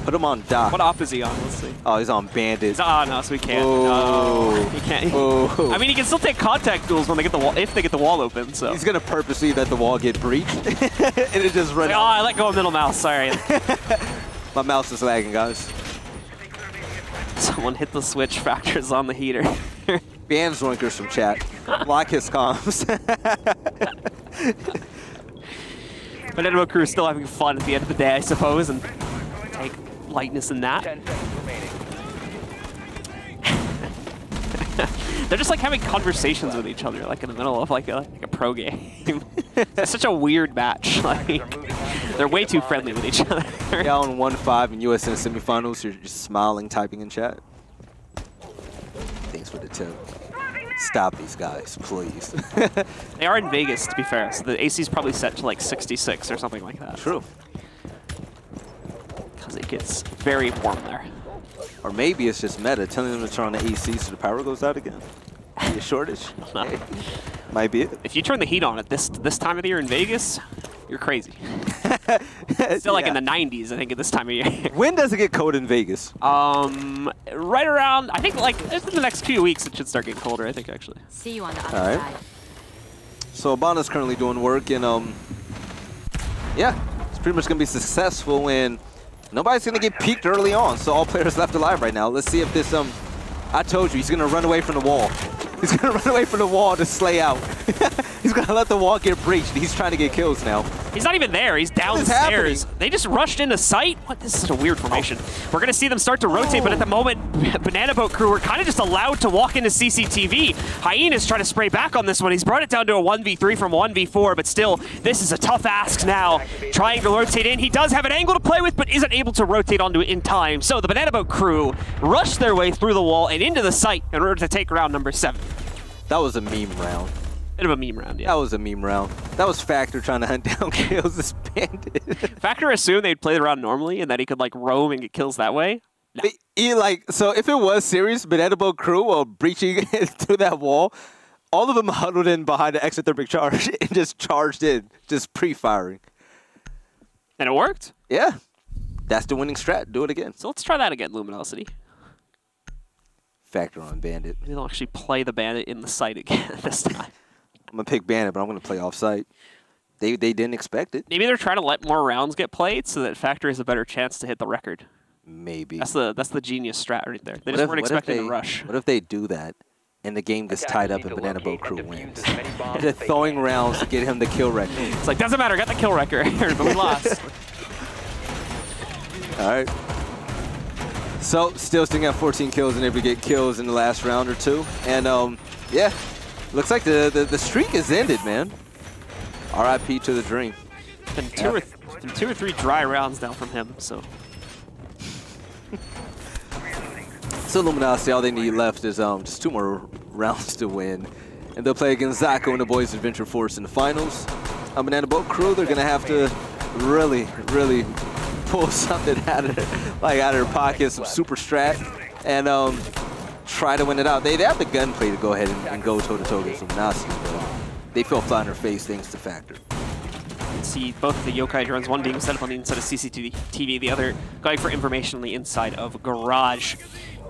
Put him on Doc. What op is he on? Let's see. Oh, he's on Bandit. Oh, no, so we can't. Oh. No, he can't. Oh. I mean, he can still take contact duels when they get the wall, if they get the wall open. So he's going to purposely let the wall get breached and it just run out. Oh, I let go of middle mouse. Sorry. My mouse is lagging, guys. Someone hit the switch. Factor's on the heater. Ban Zoinkers from chat. Block his comms. Banana Boat Crew is still having fun at the end of the day, I suppose, and take lightness in that. They're just like having conversations with each other, like in the middle of like a pro game. It's such a weird match. Like they're way too friendly with each other. Down 1-5 in USN semifinals. You're just smiling, typing in chat. Thanks for the tip. Stop these guys, please. They are in Vegas, to be fair. So the AC's probably set to like 66 or something like that. True. Because it gets very warm there. Or maybe it's just meta, telling them to turn on the AC so the power goes out again. Maybe a shortage? No. Hey, might be it. If you turn the heat on at this time of the year in Vegas, you're crazy. It's still like in the 90s, I think, at this time of year. When does it get cold in Vegas? Right around, I think, like in the next few weeks, it should start getting colder, I think, actually. See you on the other side. So Hibana's currently doing work, and yeah, it's pretty much going to be successful, and nobody's going to get peaked early on, so all players left alive right now. Let's see if this, I told you, he's going to run away from the wall. He's going to run away from the wall to slay out. He's going to let the wall get breached. He's trying to get kills now. He's not even there. He's downstairs. They just rushed into sight. What? This is a weird formation. Oh. We're going to see them start to rotate, but at the moment, Banana Boat Crew are kind of just allowed to walk into CCTV. Hyena's trying to spray back on this one. He's brought it down to a 1v3 from 1v4, but still, this is a tough ask now. Trying to rotate in. He does have an angle to play with, but isn't able to rotate onto it in time. So the Banana Boat Crew rush their way through the wall and into the site in order to take round number 7. That was a meme round. Bit of a meme round, yeah. That was a meme round. That was Factor trying to hunt down kills this Bandit. Factor assumed they'd play the round normally and that he could like roam and get kills that way. No. He like, so if it was serious, Banana Boat Crew while breaching through that wall, all of them huddled in behind the exothermic charge and just charged in, just pre-firing. And it worked? Yeah. That's the winning strat. Do it again. So let's try that again, Luminosity. Factor on Bandit. They'll actually play the Bandit in the site again this time. I'm going to pick Bandit, but I'm going to play off-site. They didn't expect it. Maybe they're trying to let more rounds get played so that Factor has a better chance to hit the record. Maybe. That's the genius strat right there. They just weren't expecting a rush. What if they do that and the game gets tied up and Banana Boat Crew wins? They're throwing rounds to get him the kill record. It's like, doesn't matter, got the kill record, but we lost. All right. So, still sitting at 14 kills and able to get kills in the last round or two. And, yeah. Looks like the streak has ended, man. RIP to the dream. Been two or three dry rounds now from him, so. So Luminosity, all they need left is just 2 more rounds to win. And they'll play against Zako and the boys Adventure Force in the finals. Banana Boat Crew, they're gonna have to really pull something out of their pocket, some super strat. And try to win it out. They have the gunplay to go ahead and go toe-to-toe with Luminosity, but they fell flat on their face thanks to Factor. You can see both of the yokai drones, one being set up on the inside of CCTV, the other going for information on the inside of Garage.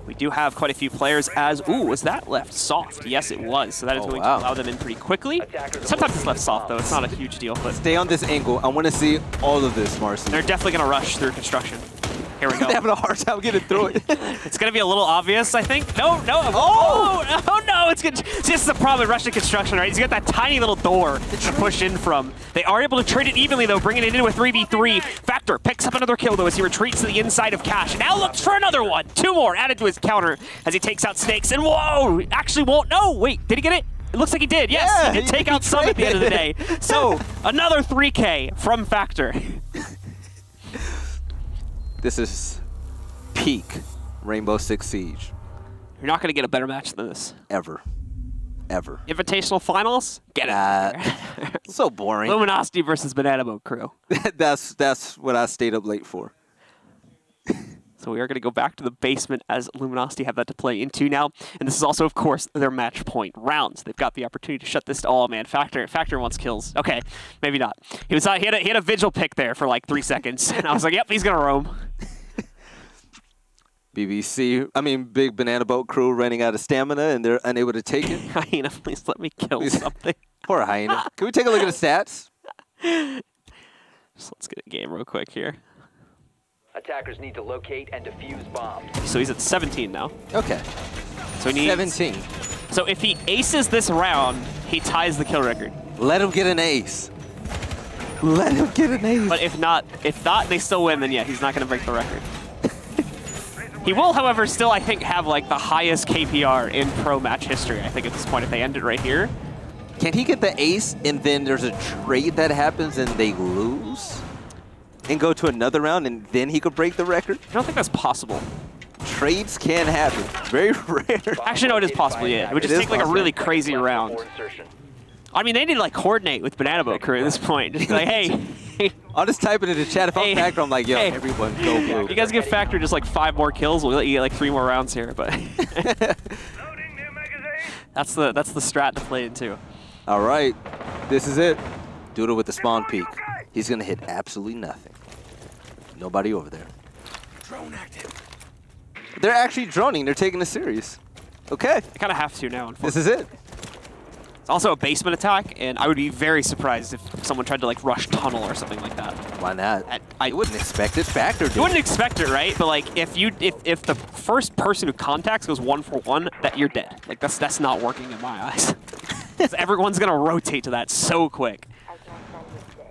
We do have quite a few players as, ooh, was that left soft? Yes, it was. So that is going to allow them in pretty quickly. Sometimes it's left soft, though. It's not a huge deal. But stay on this angle. I want to see all of this, Marcy. They're definitely going to rush through construction. Here we go. They're having a hard time getting through it. It's going to be a little obvious, I think. No, no. Oh, oh no. It's good. This is the problem with Russian construction, right? He's got that tiny little door to push in from. They are able to trade it evenly, though, bringing it into a 3v3. Factor picks up another kill, though, as he retreats to the inside of Cash. Now looks for another one. Two more added to his counter as he takes out Snakes. And whoa, actually won't. No, wait, did he get it? It looks like he did. Yes, yeah, he did take out Sum at the end of the day. So another 3K from Factor. This is peak Rainbow Six Siege. You're not going to get a better match than this. Ever. Ever. Invitational finals? Get it. So boring. Luminosity versus Banana Boat Crew. That's what I stayed up late for. So we are going to go back to the basement as Luminosity have that to play into now. And this is also, of course, their match point rounds. They've got the opportunity to shut this to all, man. Factor wants kills. Okay, maybe not. He had a vigil pick there for like 3 seconds. And I was like, yep, he's going to roam. Big Banana Boat Crew running out of stamina, and they're unable to take it. Hyena, please let me kill something. Poor Hyena. Can we take a look at the stats? Just let's get a game real quick here. Attackers need to locate and defuse bombs. So he's at 17 now. Okay. So he needs 17. So if he aces this round, he ties the kill record. Let him get an ace. Let him get an ace. But if not, they still win. Then yeah, he's not going to break the record. He will, however, still I think have like the highest KPR in pro match history. I think at this point, if they end it right here, can he get the ace and then there's a trade that happens and they lose? And go to another round, and then he could break the record? I don't think that's possible. Trades can happen. Very rare. Actually, no, it is possible, yeah. It would just take like a really crazy round. I mean, they need to like coordinate with Banana Boat Crew at this point. Just like, hey. I'll just type it in the chat. If I'm Factor, I'm like, yo, everyone, go blue. You guys give Factor just like 5 more kills, we'll let you get like 3 more rounds here. But that's the strat to play into. All right. This is it. Doodle with the spawn peak. He's going to hit absolutely nothing. Nobody over there. Drone active. They're actually droning. They're taking this serious. Okay. They kind of have to now. This is it. It's also a basement attack, and I would be very surprised if someone tried to like rush tunnel or something like that. Why not? I wouldn't expect it. Factor. You wouldn't expect it, right? But like, if the first person who contacts goes 1 for 1, that you're dead. Like that's not working in my eyes. Everyone's going to rotate to that so quick.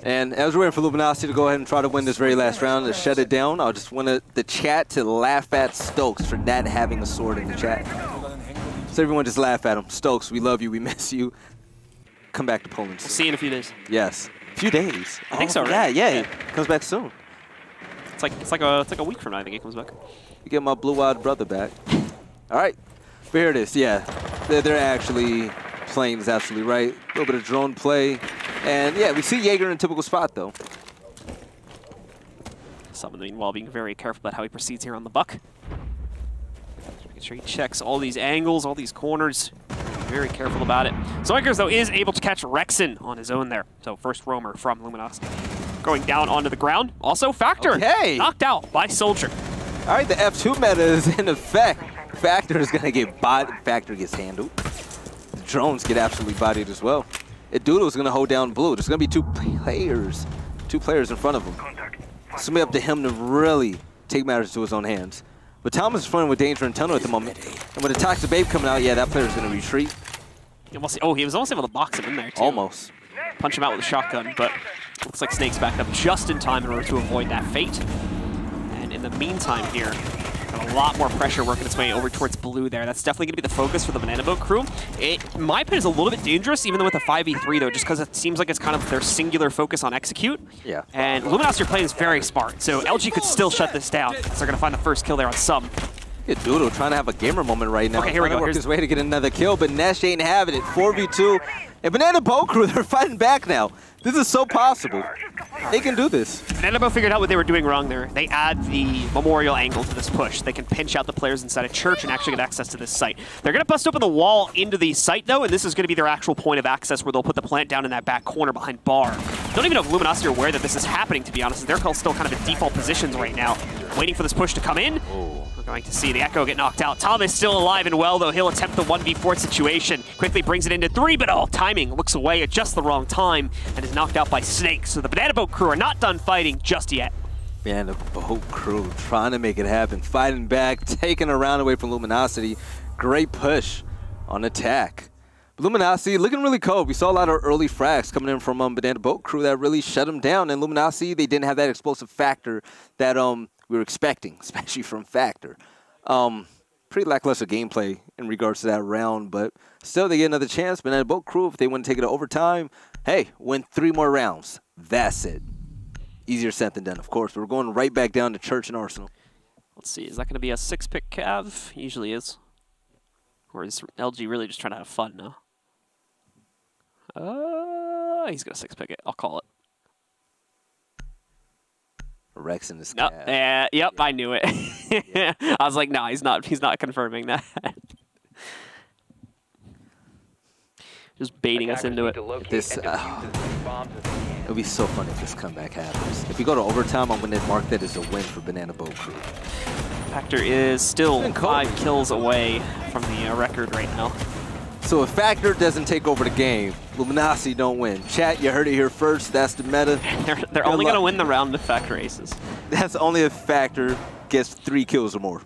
And as we're waiting for Luminosity to go ahead and try to win this very last round and shut it down, I just wanted the chat to laugh at Stokes for not having a sword in the chat. So everyone just laugh at him. Stokes, we love you. We miss you. Come back to Poland soon. We'll see you in a few days. Yes. A few days. I think so, right? Yeah. Comes back soon. It's like a week from now, I think he comes back. You get my blue-eyed brother back. All right. But here it is. Yeah. They're actually playing this absolutely right. A little bit of drone play. And yeah, we see Jaeger in a typical spot, though. Summon, meanwhile, being very careful about how he proceeds here on the Buck. Making sure he checks all these angles, all these corners. Very careful about it. Zoinkers, though, is able to catch Rexxon on his own there. So first roamer from Luminosity. Going down onto the ground. Also Factor, knocked out by Soldier. All right, the F2 meta is in effect. Factor is going to get bodied. Factor gets handled. The drones get absolutely bodied as well. Doodle's going to hold down blue. There's going to be two players in front of him. It's going to be up to him to really take matters to his own hands. But Tomas is running with danger and tunnel at the moment. And with the Toxic Babe coming out, yeah, that player's going to retreat. Oh, he was almost able to box him in there, too. Almost. Punch him out with a shotgun, but looks like Snake's backed up just in time in order to avoid that fate. And in the meantime here, a lot more pressure working its way over towards blue there. That's definitely going to be the focus for the Banana Boat Crew. It, in my opinion, is a little bit dangerous, even though with a 5v3, though, just because it seems like it's kind of their singular focus on execute. Yeah. And Luminosity are playing is very smart, so LG could still shut this down. So they're going to find the first kill there on Sum. Yeah, Doodle trying to have a gamer moment right now. Okay, here we go. Here's his way to get another kill, but Nesh ain't having it. 4v2, And Banana Boat Crew, they're fighting back now. This is so possible. They can do this. Banana Boat figured out what they were doing wrong there. They add the memorial angle to this push. They can pinch out the players inside a church and actually get access to this site. They're going to bust open the wall into the site, though, and this is going to be their actual point of access where they'll put the plant down in that back corner behind Bar. Don't even know if Luminosity are aware that this is happening, to be honest. They're still kind of in default positions right now, waiting for this push to come in. Oh. We're going to see the Echo get knocked out. Tomas still alive and well, though. He'll attempt the 1v4 situation. Quickly brings it into three, but all timing. Looks away at just the wrong time and is knocked out by Snake. So the Banana Boat Crew are not done fighting just yet. Banana Boat Crew trying to make it happen. Fighting back, taking a round away from Luminosity. Great push on attack. Luminosity looking really cold. We saw a lot of early frags coming in from Banana Boat Crew that really shut them down. And Luminosity, they didn't have that explosive factor that we were expecting, especially from Factor. Pretty lackluster gameplay in regards to that round, but still they get another chance. Banana Boat Crew, if they want to take it to overtime, hey, win three more rounds. That's it. Easier said than done, of course. But we're going right back down to Church and Arsenal. Let's see, is that going to be a six-pick Cav? Usually is. Or is LG really just trying to have fun now? He's gonna six-pick it. I'll call it. Rex in this. Nope. Yep, yeah. I knew it. Yeah. I was like, no, he's not confirming that. Just baiting us into it. It would be so funny if this comeback happens. If we go to overtime, I'm gonna mark that as a win for Banana Boat Crew. Factor is still 5 kills away from the record right now. So if Factor doesn't take over the game, Luminosity don't win. Chat, you heard it here first. That's the meta. They're only going to win the round if Factor aces. That's only if Factor gets 3 kills or more.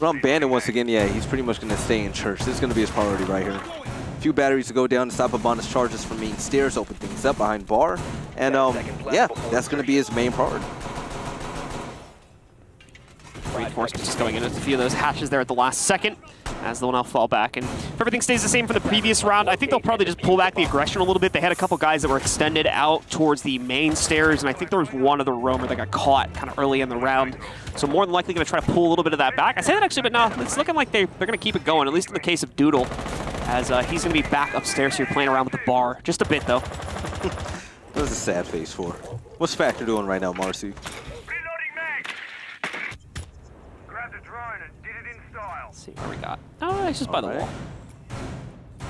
Ron Bandit once again, yeah, he's pretty much going to stay in church. This is going to be his priority right here. A few batteries to go down to stop up on his charges from mean stairs, open things up behind Bar. And yeah, that's going to be his main priority. Reinforcements just going in with a few of those hatches there at the last second, as they'll now fall back. And if everything stays the same from the previous round, I think they'll probably just pull back the aggression a little bit. They had a couple guys that were extended out towards the main stairs, and I think there was one other roamer that got caught kind of early in the round. So more than likely going to try to pull a little bit of that back. I say that actually, but no, it's looking like they're going to keep it going, at least in the case of Doodle, as he's going to be back upstairs here playing around with the bar. Just a bit, though. That's a sad face for. What's Factor doing right now, Marcy? Let's see what we got. Oh, he's just by the wall.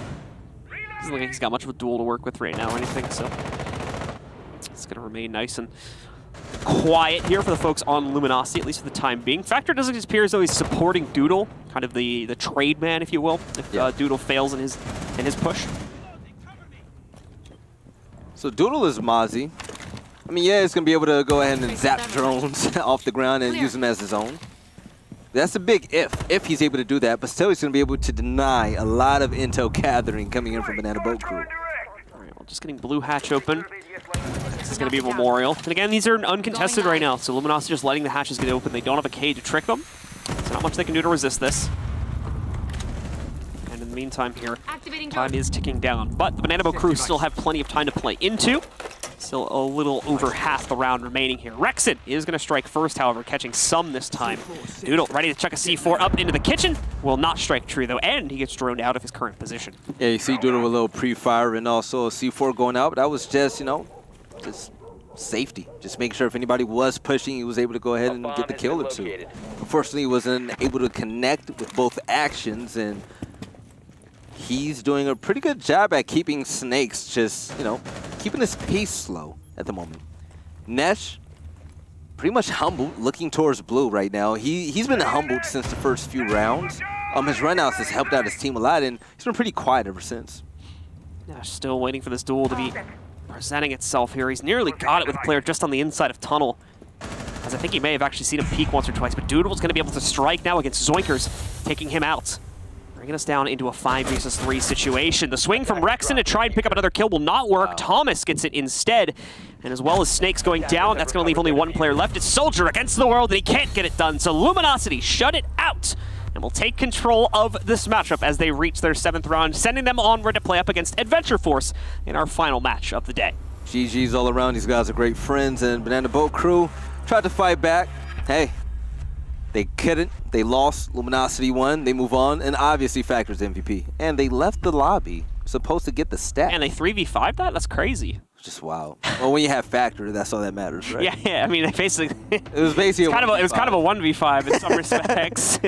Doesn't look like he's got much of a duel to work with right now or anything, so it's going to remain nice and quiet here for the folks on Luminosity, at least for the time being. Factor doesn't appear as though he's supporting Doodle, kind of the trade man, if you will, if Doodle fails in his push. So Doodle is Mozzie. I mean, yeah, he's going to be able to go ahead and zap drones off the ground and use them as his own. That's a big if he's able to do that, but still he's going to be able to deny a lot of intel gathering coming in from Banana Boat Crew. All right, well, just getting blue hatch open. This is going to be a memorial. And again, these are uncontested right now, so Luminosity just letting the hatches get open. They don't have a K to trick them, so not much they can do to resist this. And in the meantime here, time is ticking down, but the Banana Boat Crew still have plenty of time to play into. Still a little over half the round remaining here. Rexxon is going to strike first, however, catching Sum this time. Doodle ready to chuck a C4 up into the kitchen. Will not strike true, though, and he gets droned out of his current position. Yeah, you see Doodle with a little pre-fire and also a C4 going out, but that was just, you know, just safety. Just make sure if anybody was pushing, he was able to go ahead and get the kill or two. Unfortunately, he wasn't able to connect with both actions, and he's doing a pretty good job at keeping Snakes just, you know, keeping his pace slow at the moment. Nesh, pretty much humbled, looking towards blue right now. He's been humbled since the first few rounds. His runouts has helped out his team a lot, and he's been pretty quiet ever since. Nesh still waiting for this duel to be presenting itself here. He's nearly got it with a player just on the inside of tunnel, as I think he may have actually seen him peek once or twice, but Doodle's going to be able to strike now against Zoinkers, taking him out. Bringing us down into a 5 versus 3 situation. The swing from Rexxon to try and pick up another kill will not work. Tomas gets it instead. And as well as Snakes going down, that's going to leave only one player left. It's Soldier against the world, and he can't get it done. So Luminosity shut it out and will take control of this matchup as they reach their 7th round, sending them onward to play up against Adventure Force in our final match of the day. GG's all around. These guys are great friends, and Banana Boat Crew tried to fight back. Hey, They couldn't. They lost. Luminosity won. They move on. And obviously, Factor's MVP. And they left the lobby. Supposed to get the stat. And they 3v5 that? That's crazy. Just wow. Well, when you have Factor, that's all that matters, right? Yeah. I mean, it was basically it was kind of a 1v5 in some respects.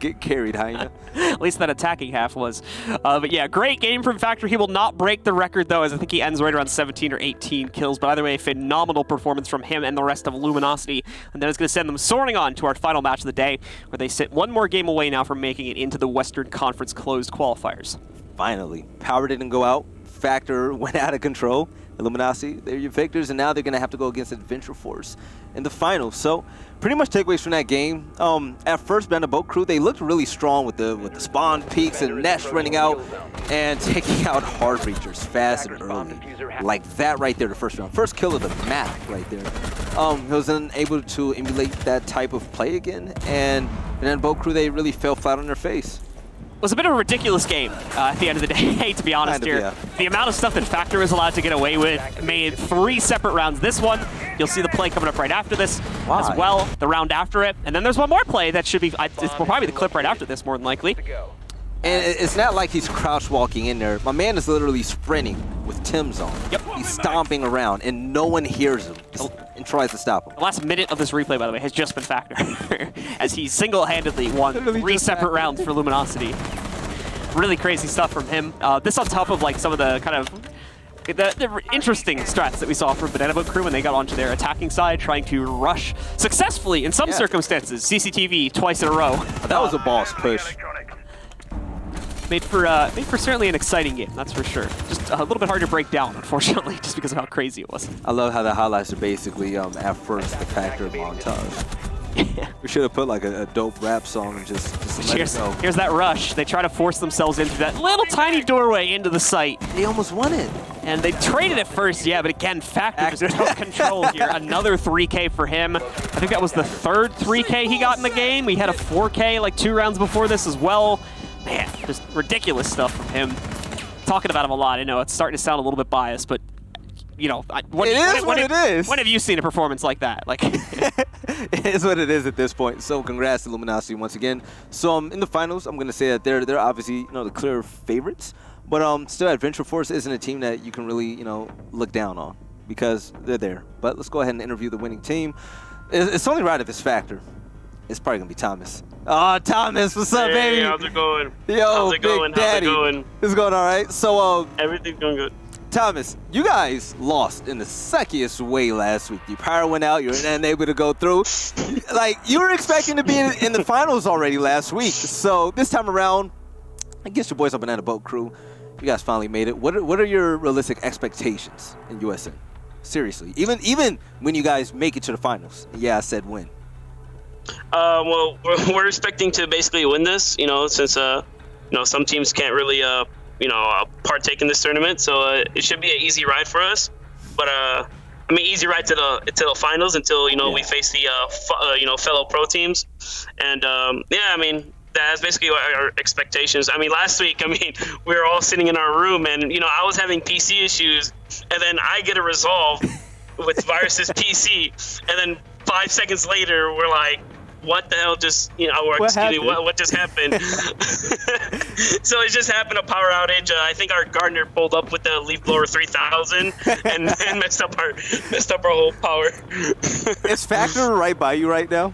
Get carried, Hyena. At least that attacking half was. But yeah, great game from Factor. He will not break the record though, as I think he ends right around 17 or 18 kills. But either way, phenomenal performance from him and the rest of Luminosity, and that is going to send them soaring on to our final match of the day, where they sit one more game away now from making it into the Western Conference closed qualifiers. Finally, power didn't go out. Factor went out of control. Luminosity, they're your victors, and now they're going to have to go against Adventure Force in the final. So, pretty much takeaways from that game. At first, Banana Boat Crew, they looked really strong with the spawn peaks and Nesh running out and taking out hard breachers fast and early. Like that right there, the first round. First kill of the map right there. He was unable to emulate that type of play again, and Banana Boat Crew, they really fell flat on their face. It was a bit of a ridiculous game at the end of the day, to be honest here. The amount of stuff that Factor was allowed to get away with made three separate rounds. This one, you'll see the play coming up right after this as well, the round after it. And then there's one more play that should be, it's probably the clip right after this more than likely. And it's not like he's crouch walking in there. My man is literally sprinting with Tim's on. Yep. He's stomping around and no one hears him and tries to stop him. The last minute of this replay, by the way, has just been Factor, as he single-handedly won three separate rounds for Luminosity. Really crazy stuff from him. This on top of like some of the kind of the interesting strats that we saw from Banana Boat Crew when they got onto their attacking side, trying to rush successfully in some circumstances. CCTV twice in a row. That was a boss push. Made for certainly an exciting game, that's for sure. Just a little bit hard to break down, unfortunately, just because of how crazy it was. I love how the highlights are basically, at first, the Factor montage. Yeah. We should have put like a dope rap song and just let it go. Here's that rush. They try to force themselves into that little tiny doorway into the site. They almost won it. And they traded at first, yeah, but again, Factor just took control here. Another 3K for him. I think that was the third 3K he got in the game. We had a 4K like 2 rounds before this as well. Man, just ridiculous stuff from him. Talking about him a lot, I know it's starting to sound a little bit biased, but you know, it is what it is. When have you seen a performance like that? Like, it is what it is at this point. So, congrats to Luminosity once again. So, in the finals, I'm gonna say that they're obviously the clear favorites, but still, Adventure Force isn't a team that you can really look down on because they're there. But let's go ahead and interview the winning team. It's only right if it's Factor. It's probably going to be Tomas. Oh, Tomas, what's up, baby? How's it going? Yo, Big Daddy. How's it going? It's going all right. So, everything's going good. Tomas, you guys lost in the suckiest way last week. Your power went out. You were unable to go through. Like, you were expecting to be in the finals already last week. So, this time around, I guess your boys on Banana Boat Crew, you guys finally made it. What are your realistic expectations in USN? Seriously. Even when you guys make it to the finals. Yeah, I said win. Well, we're expecting to basically win this, since some teams can't really partake in this tournament, so it should be an easy ride for us. But I mean, easy ride to the finals until we face the fellow pro teams, and I mean, that's basically our expectations. I mean, last week, we were all sitting in our room, and I was having PC issues, and then I get a resolve with Virus's PC, and then 5 seconds later, we're like, what the hell just, what just happened? So it just happened, a power outage. I think our gardener pulled up with the Leaf Blower 3000 and messed up our whole power. Is Factor right by you right now?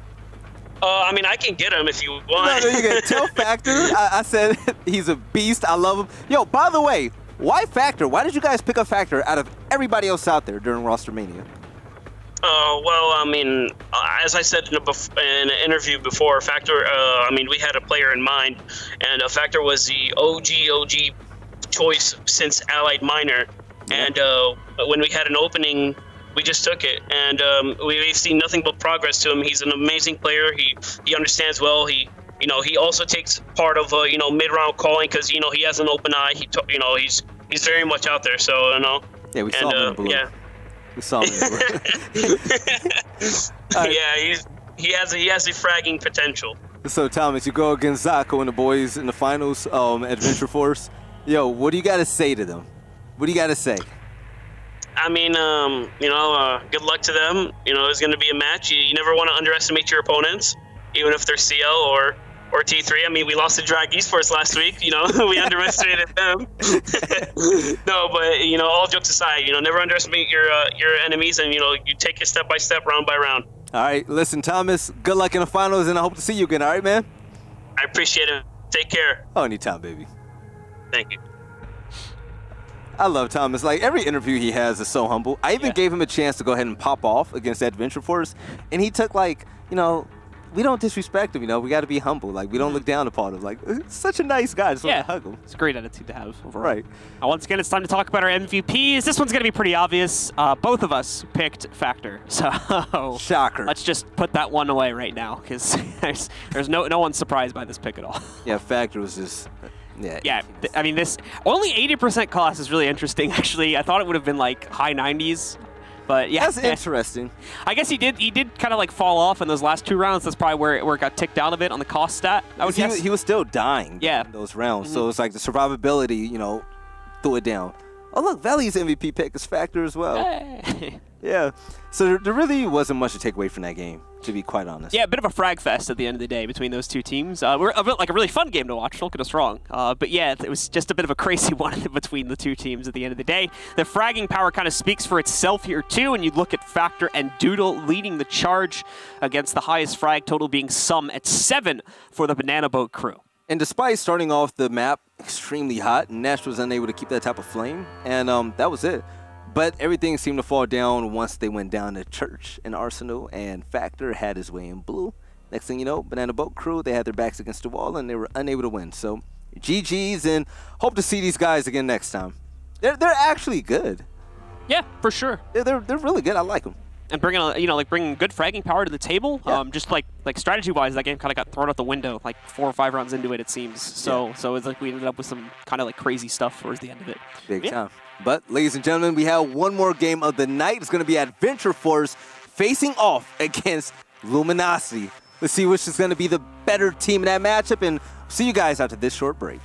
I mean, I can get him if you want. No, you can tell Factor. I said he's a beast. I love him. Yo, by the way, why Factor? Why did you guys pick up Factor out of everybody else out there during Rostermania? Well, I mean, as I said in an interview before, Factor, I mean, we had a player in mind, and Factor was the OG choice since Allied Minor. And when we had an opening, we just took it. And we've seen nothing but progress to him. He's an amazing player. He understands well. He also takes part of, mid-round calling because, he has an open eye. He's very much out there. So, Yeah, we saw him in blue. Yeah. We saw him. Right. Yeah, he has the fragging potential. So Tomas, you go against Zako and the boys in the finals, Adventure Force. Yo, what do you got to say to them? What do you got to say? I mean, good luck to them. It's going to be a match. You never want to underestimate your opponents. even if they're CO or T3. I mean, we lost to Drag Esports last week. You know, we underestimated them. No, but you know, all jokes aside, you know, never underestimate your enemies, and you know, you take it step by step, round by round. All right, listen, Tomas. Good luck in the finals, and I hope to see you again. All right, man. I appreciate it. Take care. Oh, anytime, baby. Thank you. I love Tomas. Like, every interview he has is so humble. I even gave him a chance to go ahead and pop off against Adventure Force, and he took, like, you know, we don't disrespect him, you know. We got to be humble. Like, we don't look down upon him. Like, such a nice guy. Just want to hug him. It's a great attitude to have overall. Right. Once again, it's time to talk about our MVPs. This one's going to be pretty obvious. Both of us picked Factor. So shocker. Let's just put that one away right now, because there's no one surprised by this pick at all. Yeah, Factor was just... Yeah, I mean, this only 80% cost is really interesting, actually. I thought it would have been like high 90s, but yeah. That's interesting. I guess he did kind of like fall off in those last two rounds. That's probably where it got ticked down a bit on the cost stat. I would guess. He was still dying in those rounds, so it's like the survivability, you know, threw it down. Oh, look, Valley's MVP pick is Factor as well. Hey. Yeah, so there really wasn't much to take away from that game, to be quite honest. Yeah, a bit of a frag fest at the end of the day between those two teams. Like a really fun game to watch, don't get us wrong. But yeah, it was just a bit of a crazy one between the two teams at the end of the day. The fragging power kind of speaks for itself here too, and you look at Factor and Doodle leading the charge against the highest frag total being Sum at 7 for the Banana Boat Crew. And despite starting off the map extremely hot, Nesh was unable to keep that type of flame, and that was it. But everything seemed to fall down once they went down to Church and Arsenal, and Factor had his way in blue. Next thing you know, Banana Boat Crew, they had their backs against the wall, and they were unable to win. So GG's, and hope to see these guys again next time. They're actually good. Yeah, for sure. They're really good. I like them. And bringing, you know, like bringing good fragging power to the table, just like strategy-wise, that game kind of got thrown out the window like 4 or 5 rounds into it, it seems. So so it's like we ended up with some kind of like crazy stuff towards the end of it. Big time. But ladies and gentlemen, we have one more game of the night. It's going to be Adventure Force facing off against Luminosity. Let's see which is going to be the better team in that matchup, and see you guys after this short break.